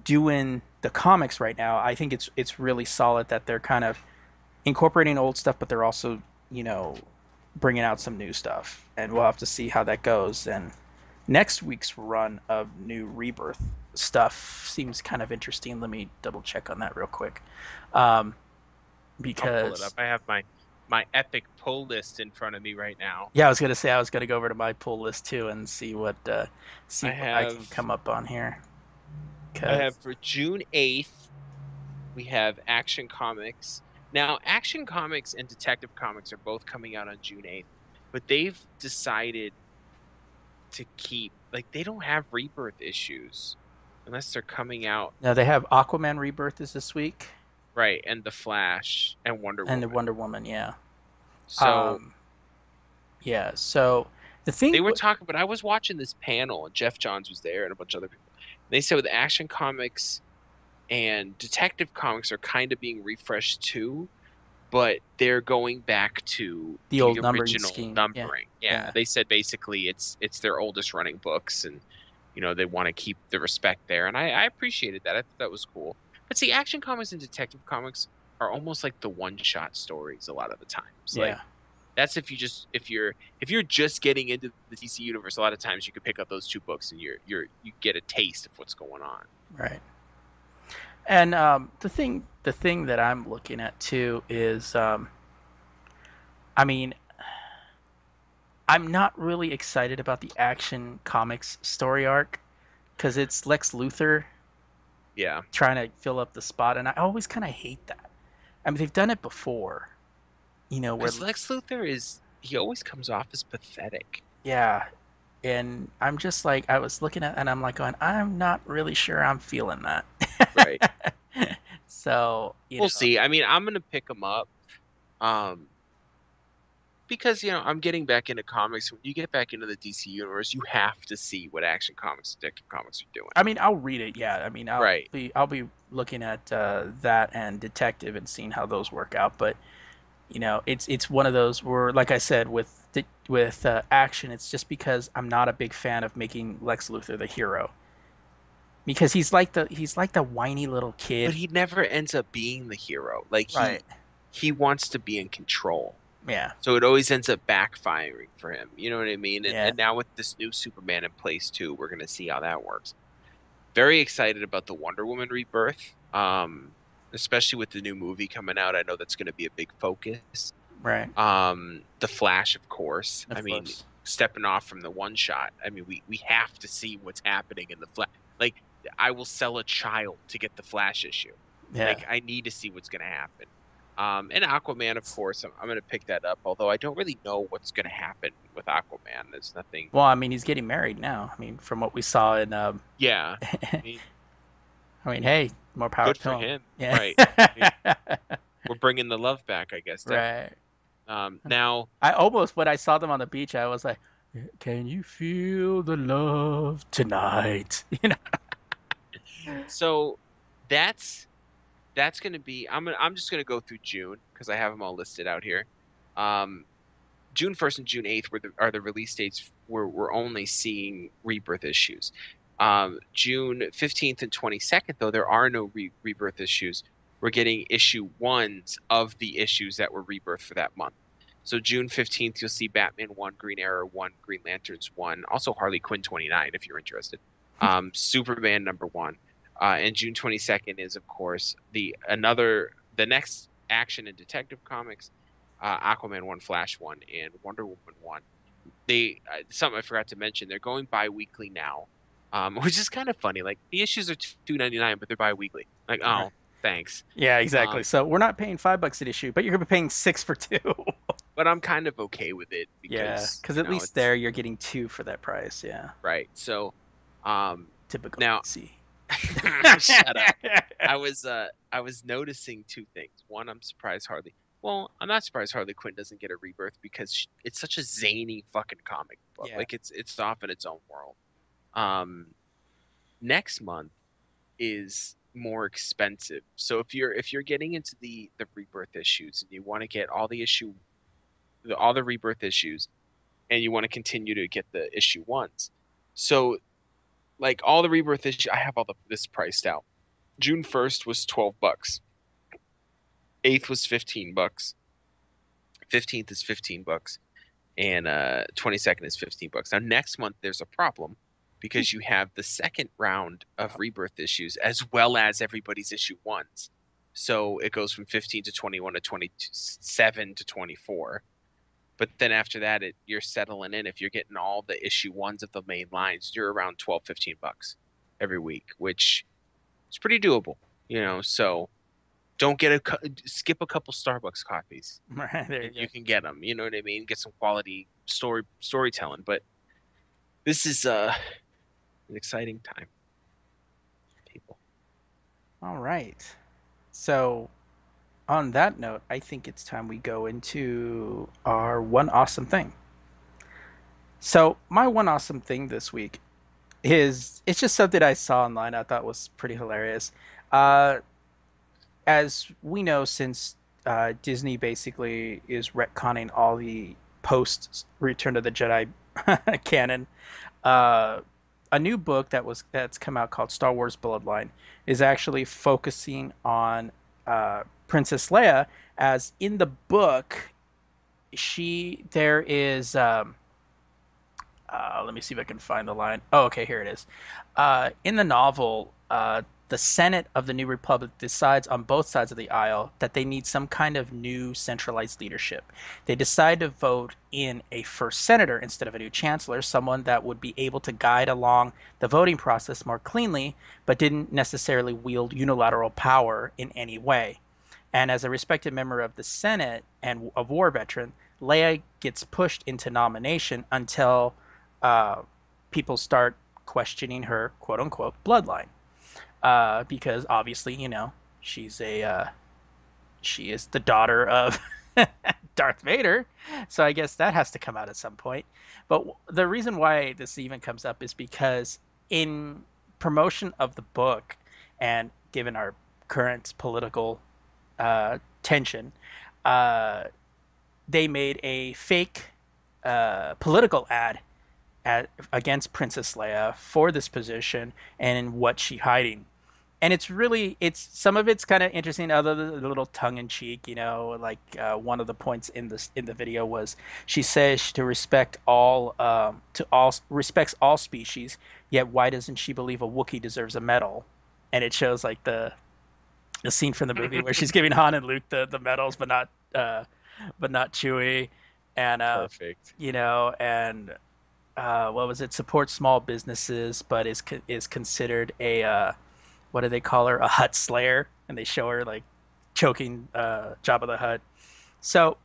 doing the comics right now, I think it's really solid that they're kind of incorporating old stuff, but they're also, you know, bringing out some new stuff, and we'll have to see how that goes. And next week's run of new Rebirth stuff seems kind of interesting. Let me double check on that real quick, because I'll pull it up. I have my epic pull list in front of me right now. Yeah, I was gonna say, I was gonna go over to my pull list too and see what I can come up on here. I have for June 8th, we have Action Comics. Now, Action Comics and Detective Comics are both coming out on June 8th, but they've decided to keep, like, they don't have Rebirth issues unless they're coming out. No, they have Aquaman Rebirth is this week. Right, and the Flash and Wonder Woman. So, so the thing they were talking, but I was watching this panel, and Geoff Johns was there, and a bunch of other people. And they said with Action Comics and Detective Comics are kind of being refreshed too, but they're going back to the old original numbering scheme. Yeah, they said basically it's their oldest running books, and you know they want to keep the respect there, and I appreciated that. I thought that was cool. But see, Action Comics and Detective Comics are almost like the one-shot stories a lot of the times. Yeah. Like, that's if you're just getting into the DC universe, a lot of times you can pick up those two books and you get a taste of what's going on. Right. And the thing that I'm looking at too is, I mean, I'm not really excited about the Action Comics story arc because it's Lex Luthor. Yeah, trying to fill up the spot, and I always kind of hate that. I mean, they've done it before, you know. Because Lex Luthor he always comes off as pathetic. Yeah, and I'm just like, I was looking at, and I'm like going, I'm not really sure I'm feeling that. Right. So we'll see. I mean, I'm gonna pick him up, because you know I'm getting back into comics. When you get back into the DC universe, you have to see what Action Comics, Detective Comics are doing. I mean, I'll read it. Yeah, I mean, I'll be looking at that and Detective and seeing how those work out. But you know, it's one of those where, like I said, with Action, it's just because I'm not a big fan of making Lex Luthor the hero, because he's like the whiny little kid. But he never ends up being the hero. Like he wants to be in control. Yeah. So it always ends up backfiring for him. You know what I mean? And, and now with this new Superman in place too, we're going to see how that works. Very excited about the Wonder Woman Rebirth, especially with the new movie coming out. I know that's going to be a big focus. Right. The Flash, of course. I mean, stepping off from the one shot. I mean, we have to see what's happening in the Flash. Like I will sell a child to get the Flash issue. Yeah. Like, I need to see what's going to happen. And Aquaman, of course, I'm going to pick that up, although I don't really know what's going to happen with Aquaman. There's nothing... Well, I mean, he's getting married now. I mean, from what we saw in... Yeah. I mean, hey, more power to him. Yeah. Right. I mean, we're bringing the love back, I guess. Definitely. Right. Now... when I saw them on the beach, I was like, can you feel the love tonight? You know? So that's going to be, I'm just going to go through June because I have them all listed out here. June 1st and June 8th are the release dates where we're only seeing Rebirth issues. June 15th and 22nd, though, there are no Rebirth issues. We're getting issue 1s of the issues that were Rebirth for that month. So June 15th, you'll see Batman 1, Green Arrow 1, Green Lanterns 1, also Harley Quinn 29 if you're interested, Superman number 1. And June 22nd is, of course, the next action in Detective Comics, Aquaman 1, Flash 1, and Wonder Woman 1. Something I forgot to mention, they're going bi-weekly now, which is kind of funny. Like, the issues are $2.99, but they're bi-weekly. Like, oh, thanks. Yeah, exactly. So we're not paying $5 an issue, but you're going to be paying $6 for 2. But I'm kind of okay with it. Because, yeah, because at least there you're getting 2 for that price, yeah. Right, so... Typical DC. Shut up. I was noticing two things. One, I'm not surprised Harley Quinn doesn't get a Rebirth because it's such a zany fucking comic book. Yeah. Like it's off in its own world. Next month is more expensive. So if you're getting into the Rebirth issues and you want to get all the Rebirth issues and you want to continue to get the issue 1s. So like all the Rebirth issues, I have this priced out. June 1st was $12. 8th was $15. 15th is $15, and 22nd is $15. Now next month there's a problem because you have the second round of Rebirth issues as well as everybody's issue 1s. So it goes from 15 to 21 to 27 to 24. But then after that, you're settling in. If you're getting all the issue 1s of the main lines, you're around $12-$15 every week, which is pretty doable, you know. So don't skip a couple Starbucks coffees. Right, you can get them. You know what I mean? Get some quality storytelling. But this is an exciting time, people. All right. So. On that note, I think it's time we go into our one awesome thing. So my one awesome thing this week it's just something I saw online I thought was pretty hilarious. As we know, since Disney basically is retconning all the post-Return of the Jedi canon, a new book that's come out called Star Wars Bloodline is actually focusing on... Princess Leia, as in the book, there is, let me see if I can find the line. Oh, okay, here it is. In the novel, the Senate of the New Republic decides on both sides of the aisle that they need some kind of new centralized leadership. They decide to vote in a first senator instead of a new chancellor, someone that would be able to guide along the voting process more cleanly, but didn't necessarily wield unilateral power in any way. And as a respected member of the Senate and a war veteran, Leia gets pushed into nomination until people start questioning her quote-unquote bloodline. Because obviously, you know, she is the daughter of Darth Vader. So I guess that has to come out at some point. But the reason why this even comes up is because in promotion of the book and given our current political tension, they made a fake political ad against Princess Leia for this position and what she's hiding. And it's some of it's kind of interesting, other than a little tongue in cheek, you know, like one of the points in the video was she says to respect respects all species, yet why doesn't she believe a Wookiee deserves a medal? And it shows like the scene from the movie where she's giving Han and Luke the medals, but not Chewie, and perfect. You know, and what was it? Supports small businesses, but is considered a what do they call her? A Hutt Slayer, and they show her like choking Jabba the Hutt. So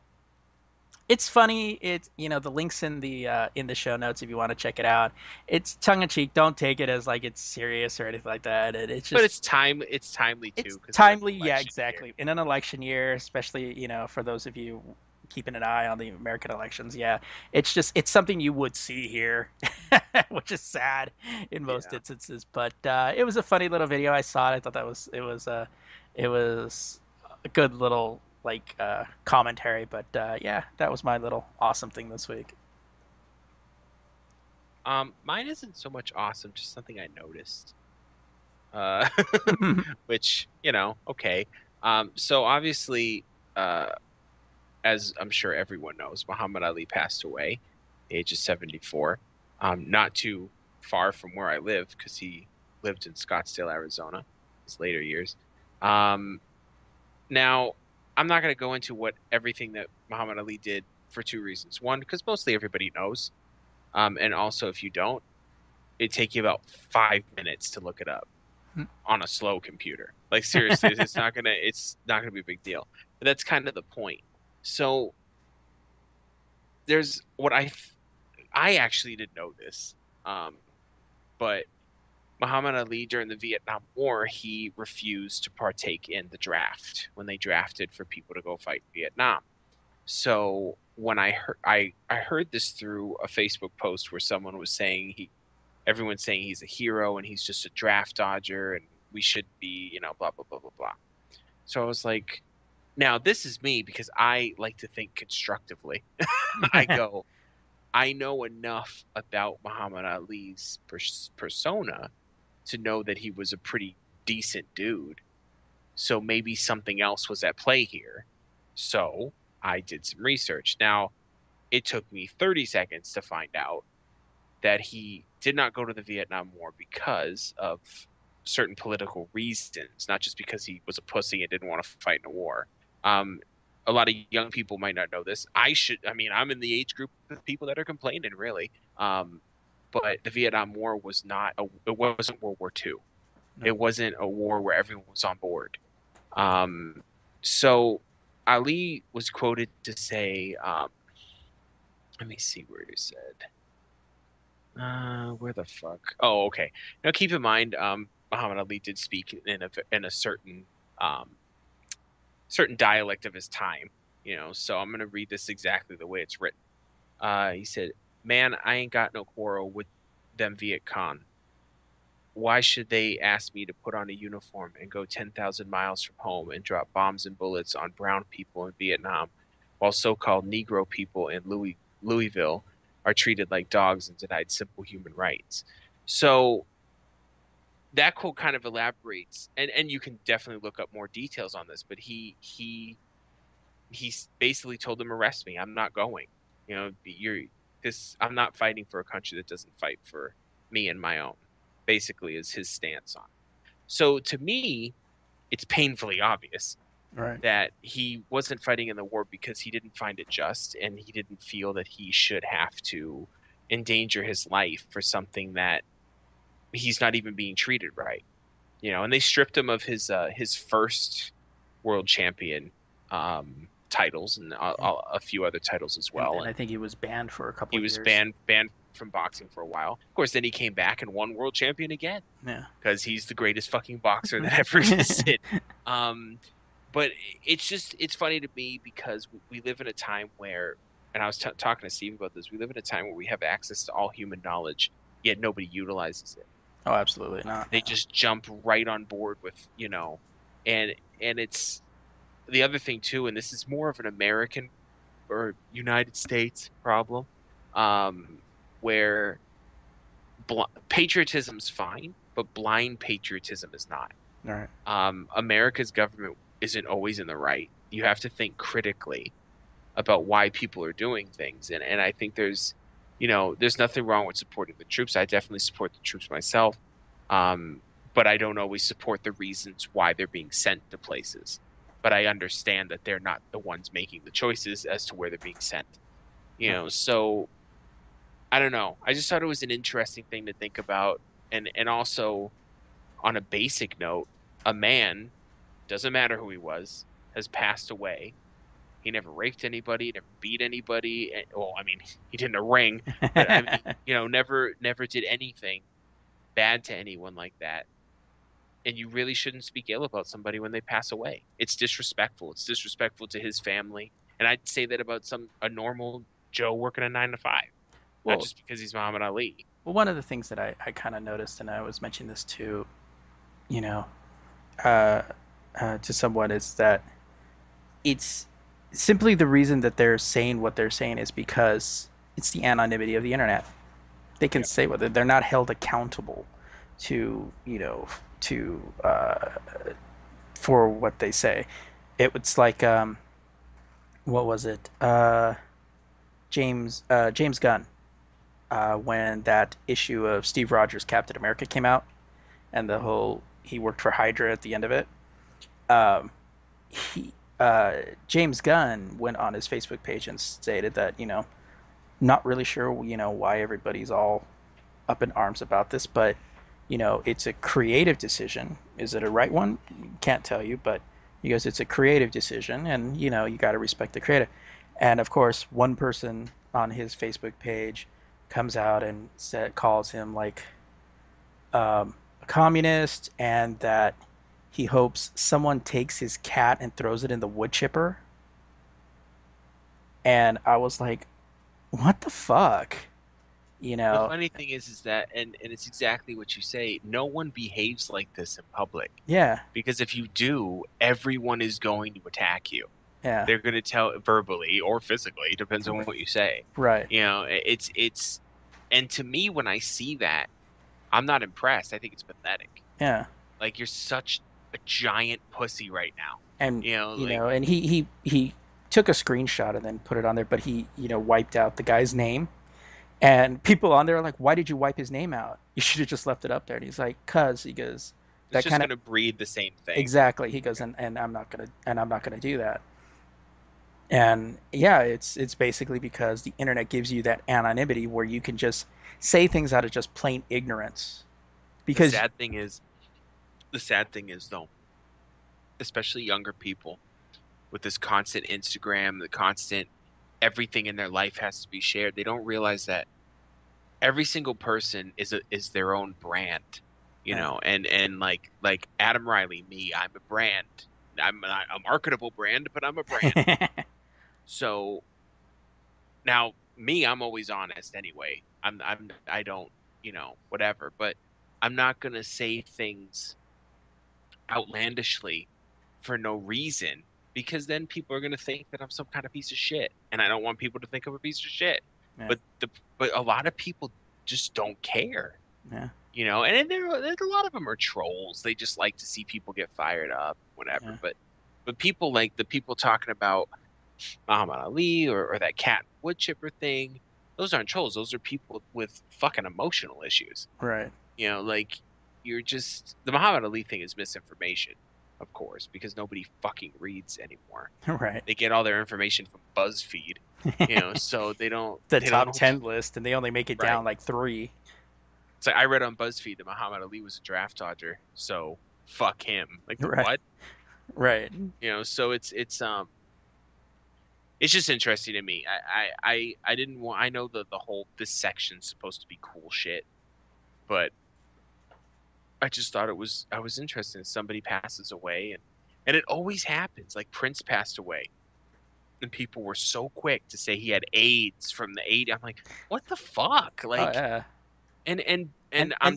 it's funny. It's, you know, the link's in the show notes if you want to check it out. It's tongue in cheek. Don't take it as like it's serious or anything like that. And it's just, but it's timely too. It's timely, yeah, exactly. Year. In an election year, especially, you know, for those of you keeping an eye on the American elections. Yeah, it's just, it's something you would see here, which is sad in most instances. But it was a funny little video. I saw it. I thought that was, it was a good little like commentary. But yeah, that was my little awesome thing this week. Mine isn't so much awesome, just something I noticed, which, you know, okay. So obviously, as I'm sure everyone knows, Muhammad Ali passed away at the age of 74, not too far from where I live, because he lived in Scottsdale, Arizona, his later years. Now, I'm not going to go into what everything that Muhammad Ali did for two reasons. One, because mostly everybody knows. And also, if you don't, it'd take you about 5 minutes to look it up on a slow computer. Like, seriously, it's not gonna be a big deal. But that's kind of the point. So there's what I actually didn't know this, but Muhammad Ali, during the Vietnam War, he refused to partake in the draft when they drafted for people to go fight Vietnam. So when I heard this through a Facebook post where someone was saying everyone's saying he's a hero and he's just a draft dodger and we should be, you know, blah, blah, blah, blah, blah. So I was like, now, this is me because I like to think constructively. I know enough about Muhammad Ali's persona to know that he was a pretty decent dude. So maybe something else was at play here. So I did some research. Now, it took me 30 seconds to find out that he did not go to the Vietnam War because of certain political reasons, not just because he was a pussy and didn't want to fight in a war. A lot of young people might not know this. I'm in the age group of people that are complaining, really. But the Vietnam War was it wasn't World War II. No. It wasn't a war where everyone was on board. So Ali was quoted to say, let me see where he said. Where the fuck? Oh, okay. Now keep in mind, Muhammad Ali did speak in a certain dialect of his time, you know, so I'm going to read this exactly the way it's written. He said, "Man, I ain't got no quarrel with them Viet Cong. Why should they ask me to put on a uniform and go 10,000 miles from home and drop bombs and bullets on brown people in Vietnam while so-called Negro people in Louisville are treated like dogs and denied simple human rights?" So that quote kind of elaborates, and you can definitely look up more details on this, but he basically told them, "Arrest me. I'm not going. You know, I'm not fighting for a country that doesn't fight for me and my own," basically is his stance on it. So to me, it's painfully obvious that he wasn't fighting in the war because he didn't find it just, and he didn't feel that he should have to endanger his life for something that he's not even being treated right, you know. And they stripped him of his first world champion titles and a few other titles as well. And I think he was banned for a couple. He of was years. banned from boxing for a while. Of course, then he came back and won world champion again. Yeah, because he's the greatest fucking boxer that ever existed. But it's funny to me because we live in a time where, and I was talking to Steve about this, we live in a time where we have access to all human knowledge, yet nobody utilizes it. Oh, absolutely not. They just jump right on board with, you know, and it's the other thing too, and this is more of an American or United States problem, where patriotism's fine, but blind patriotism is not. All right. America's government isn't always in the right. You have to think critically about why people are doing things, and I think there's nothing wrong with supporting the troops. I definitely support the troops myself, but I don't always support the reasons why they're being sent to places. But I understand that they're not the ones making the choices as to where they're being sent. You know, so I don't know. I just thought it was an interesting thing to think about. And also, on a basic note, a man, doesn't matter who he was, has passed away. He never raped anybody, never beat anybody. Well, I mean, he didn't ring, but I mean, you know, never did anything bad to anyone like that. And you really shouldn't speak ill about somebody when they pass away. It's disrespectful. It's disrespectful to his family. And I'd say that about a normal Joe working a 9-to-5, not just because he's Muhammad Ali. Well, one of the things that I kind of noticed, and I was mentioning this to, you know, to someone, is that it's simply the reason that they're saying what they're saying is because it's the anonymity of the internet. They can say what they're not held accountable to, you know, to for what they say. It was like what was it? James Gunn, when that issue of Steve Rogers' Captain America came out, and the whole he worked for Hydra at the end of it. James Gunn went on his Facebook page and stated that, you know, not really sure, you know, why everybody's all up in arms about this, but, you know, it's a creative decision. Is it a right one? Can't tell you, but he goes, it's a creative decision, and, you know, you got to respect the creative. And of course, one person on his Facebook page comes out and calls him like a communist, and that he hopes someone takes his cat and throws it in the wood chipper. And I was like, what the fuck? You know, the funny thing is that, and it's exactly what you say, no one behaves like this in public. Yeah. Because if you do, everyone is going to attack you. Yeah. They're going to tell verbally or physically, depends on what you say. Right. You know, it's and to me, when I see that, I'm not impressed. I think it's pathetic. Yeah. Like, you're such a giant pussy right now. And, you know, and he took a screenshot and then put it on there, but he, you know, wiped out the guy's name. And people on there are like, why did you wipe his name out? You should have just left it up there. And he's like, cuz, he goes, that kind of going to breed the same thing. Exactly. He goes, and I'm not going to do that. And yeah, it's basically because the internet gives you that anonymity where you can just say things out of just plain ignorance. Because the sad thing is though, especially younger people with this constant Instagram, the constant everything in their life has to be shared. They don't realize that every single person is their own brand, you know, and like Adam Riley, me, I'm a brand. I'm not a marketable brand, but I'm a brand. So now me, I'm always honest anyway. I don't, you know, whatever, but I'm not going to say things outlandishly for no reason, because then people are going to think that I'm some kind of piece of shit, and I don't want people to think I'm a piece of shit. Yeah. But a lot of people just don't care. Yeah. You know, and there's a lot of them are trolls. They just like to see people get fired up, whatever. Yeah. But people like the people talking about Muhammad Ali or that cat wood chipper thing, those aren't trolls. Those are people with fucking emotional issues. Right. You know, like the Muhammad Ali thing is misinformation, of course, because nobody fucking reads anymore. Right. They get all their information from BuzzFeed, you know, so they don't... the top 10 list, and they only make it down like 3. It's like, I read on BuzzFeed that Muhammad Ali was a draft dodger, so fuck him. Like, what? Right. You know, so it's just interesting to me. I didn't want... I know the whole... This section's supposed to be cool shit, but... I just thought I was interested in somebody passes away, and it always happens. Like Prince passed away, and people were so quick to say he had AIDS from the 80s. I'm like, what the fuck? Like, and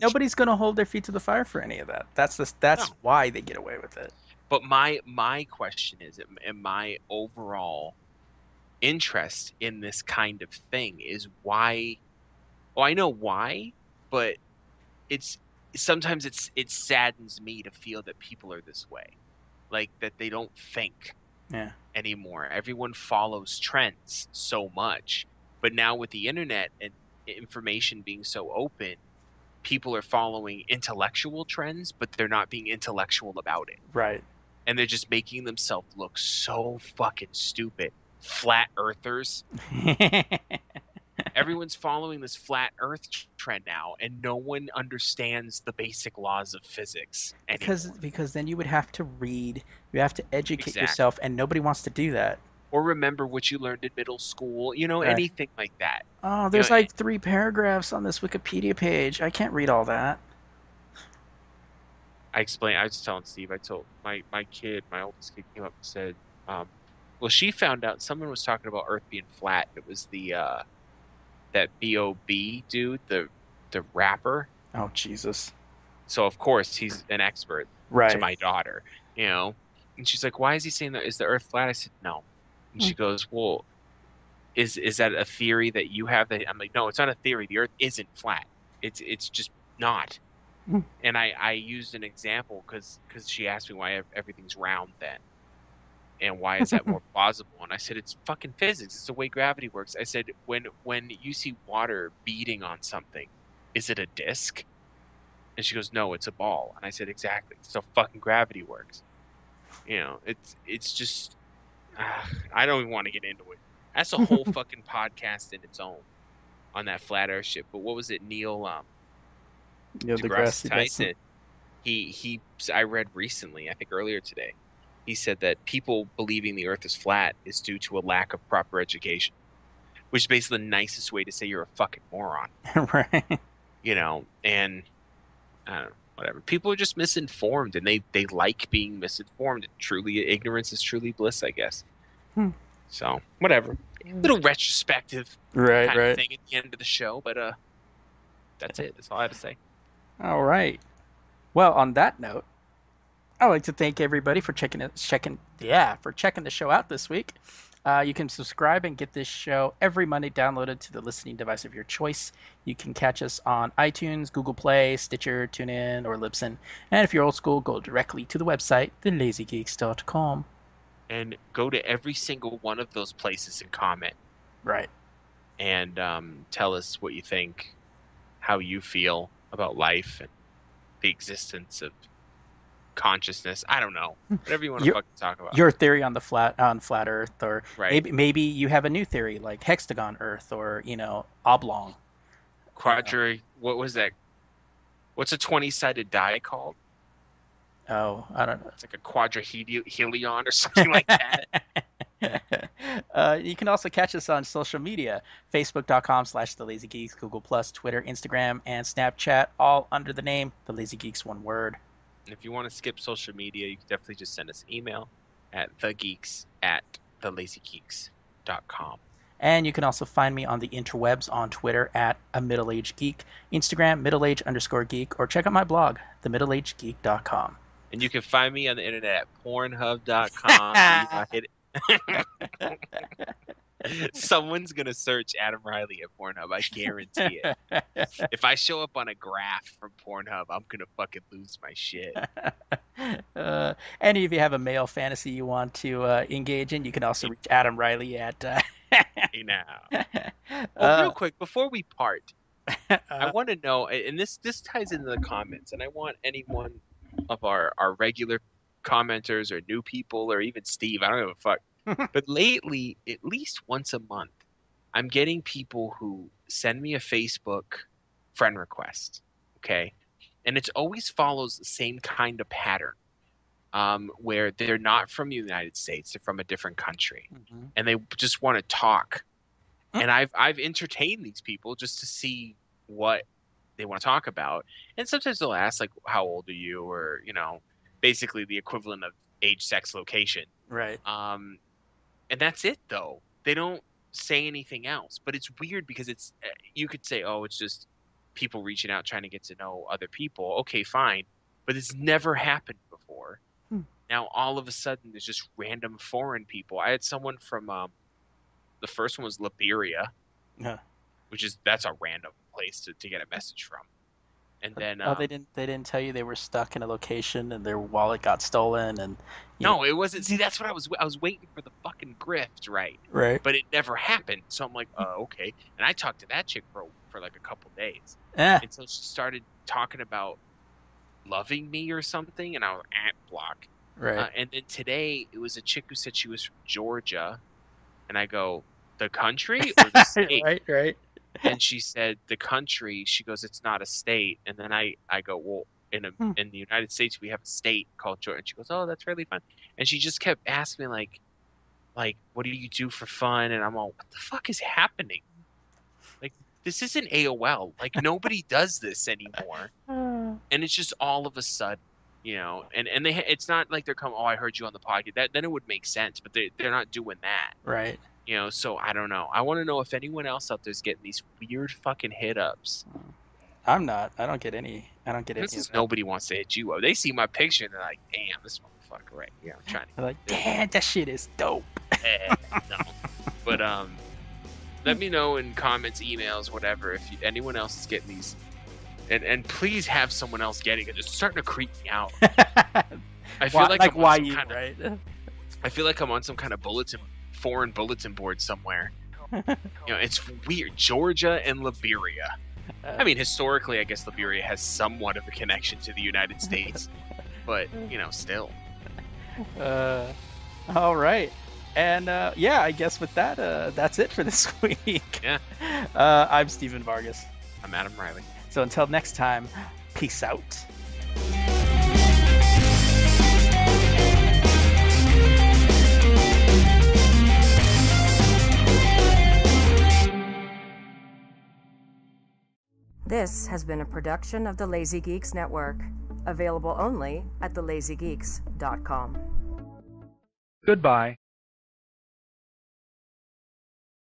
nobody's gonna hold their feet to the fire for any of that. That's why they get away with it. But my question is, and my overall interest in this kind of thing is why. Well, I know why, but it's. Sometimes it saddens me to feel that people are this way, like that they don't think anymore. Everyone follows trends so much, but now with the internet and information being so open, people are following intellectual trends, but they're not being intellectual about it. Right. And they're just making themselves look so fucking stupid. Flat earthers. Everyone's following this flat Earth trend now, and no one understands the basic laws of physics anymore. Because then you would have to read, you have to educate yourself, and nobody wants to do that. Or remember what you learned in middle school, you know, anything like that. Oh, there's like 3 paragraphs on this Wikipedia page. I can't read all that. I explained. I was telling Steve. I told my kid, my oldest kid, came up and said, "Well, she found out someone was talking about Earth being flat. It was the that B.O.B. dude, the rapper." Oh Jesus! So of course he's an expert to my daughter, you know. And she's like, "Why is he saying that? Is the Earth flat?" I said, "No." And she goes, "Well, is that a theory that you have?" That I'm like, "No, it's not a theory. The Earth isn't flat. It's just not." And I used an example because she asked me why everything's round then. And why is that more plausible? And I said, it's fucking physics. It's the way gravity works. I said, when you see water beating on something, is it a disc? And she goes, no, it's a ball. And I said, exactly. It's how fucking gravity works. You know, it's just... I don't even want to get into it. That's a whole fucking podcast in its own on that flat Earth ship. But what was it, Neil... DeGrasse Tyson. I read recently, I think earlier today, he said that people believing the Earth is flat is due to a lack of proper education, which is basically the nicest way to say you're a fucking moron. Right. You know, and I don't know, whatever. People are just misinformed, and they like being misinformed. Truly, ignorance is truly bliss, I guess. So, whatever. Little retrospective kind of thing at the end of the show, but that's it. That's all I have to say. All right. Well, on that note, I'd like to thank everybody for checking the show out this week. You can subscribe and get this show every Monday downloaded to the listening device of your choice. You can catch us on iTunes, Google Play, Stitcher, TuneIn, or Libsyn. And if you're old school, go directly to the website, thelazygeeks.com. And go to every single one of those places and comment. Right. And tell us what you think, how you feel about life and the existence of consciousness. I don't know. Whatever you want to fucking talk about. Your theory on the flat Earth, or maybe you have a new theory like hexagon Earth, or you know, oblong. What was that? What's a 20-sided die called? Oh, I don't know. It's like a quadrahelion or something like that. You can also catch us on social media, facebook.com/thelazygeeks, Google+, Twitter, Instagram, and Snapchat, all under the name The Lazy Geeks, one word. And if you want to skip social media, you can definitely just send us an email at thegeeks@thelazygeeks.com. And you can also find me on the interwebs on Twitter at a middle-aged geek, Instagram middleage_geek, or check out my blog, themiddleagegeek.com. And you can find me on the internet at pornhub.com. Someone's gonna search Adam Riley at Pornhub, I guarantee it. If I show up on a graph from Pornhub, I'm gonna fucking lose my shit. And if you have a male fantasy you want to engage in, you can also reach Adam Riley at hey now. Well, real quick before we part, I want to know, and this ties into the comments, and I want any one of our regular commenters or new people or even Steve, I don't give a fuck. But lately, at least once a month, I'm getting people who send me a Facebook friend request, okay? And it always follows the same kind of pattern, where they're not from the United States, they're from a different country, and they just want to talk. And I've entertained these people just to see what they want to talk about. And sometimes they'll ask, like, how old are you, or, you know, basically the equivalent of age, sex, location. Right. And that's it, though. They don't say anything else. But it's weird because it's – you could say, oh, it's just people reaching out trying to get to know other people. Okay, fine. But it's never happened before. Now all of a sudden there's just random foreign people. I had someone from the first one was Liberia, which is – that's a random place to get a message from. And then they didn't tell you they were stuck in a location and their wallet got stolen and no, it wasn't. See, that's what I was waiting for the fucking grift, right? But it never happened. So I'm like, oh, okay. And I talked to that chick for like a couple days, and so she started talking about loving me or something, and I was block. Right. And then today it was a chick who said she was from Georgia, and I go, the country or the state? Right. And she said, the country, she goes, it's not a state. And then I go, well, in the United States, we have a state called Georgia. And she goes, oh, that's really fun. And she just kept asking me, like, what do you do for fun? And I'm all, what the fuck is happening? Like, this isn't AOL. Like, nobody does this anymore. And it's just all of a sudden, you know. And they, it's not like they're coming, oh, I heard you on the podcast. That, then it would make sense. But they're not doing that. Right. You know, so I don't know. I want to know if anyone else out there's getting these weird fucking hit ups. I'm not. I don't get any. I don't get any. Nobody wants to hit you up. They see my picture and they're like, "Damn, this motherfucker right here." I'm trying to. They're like, "Damn, that shit is dope." No. But let me know in comments, emails, whatever, if anyone else is getting these, and please have someone else getting it. It's starting to creep me out. I feel like why you right? I feel like I'm on some kind of foreign bulletin board somewhere. You know, it's weird. Georgia and Liberia. I mean, historically, I guess Liberia has somewhat of a connection to the United States, but, you know, still. All right. And, yeah, I guess with that, that's it for this week. Yeah. I'm Stephen Vargas. I'm Adam Riley. So until next time, peace out. This has been a production of the Lazy Geeks Network, available only at thelazygeeks.com. Goodbye.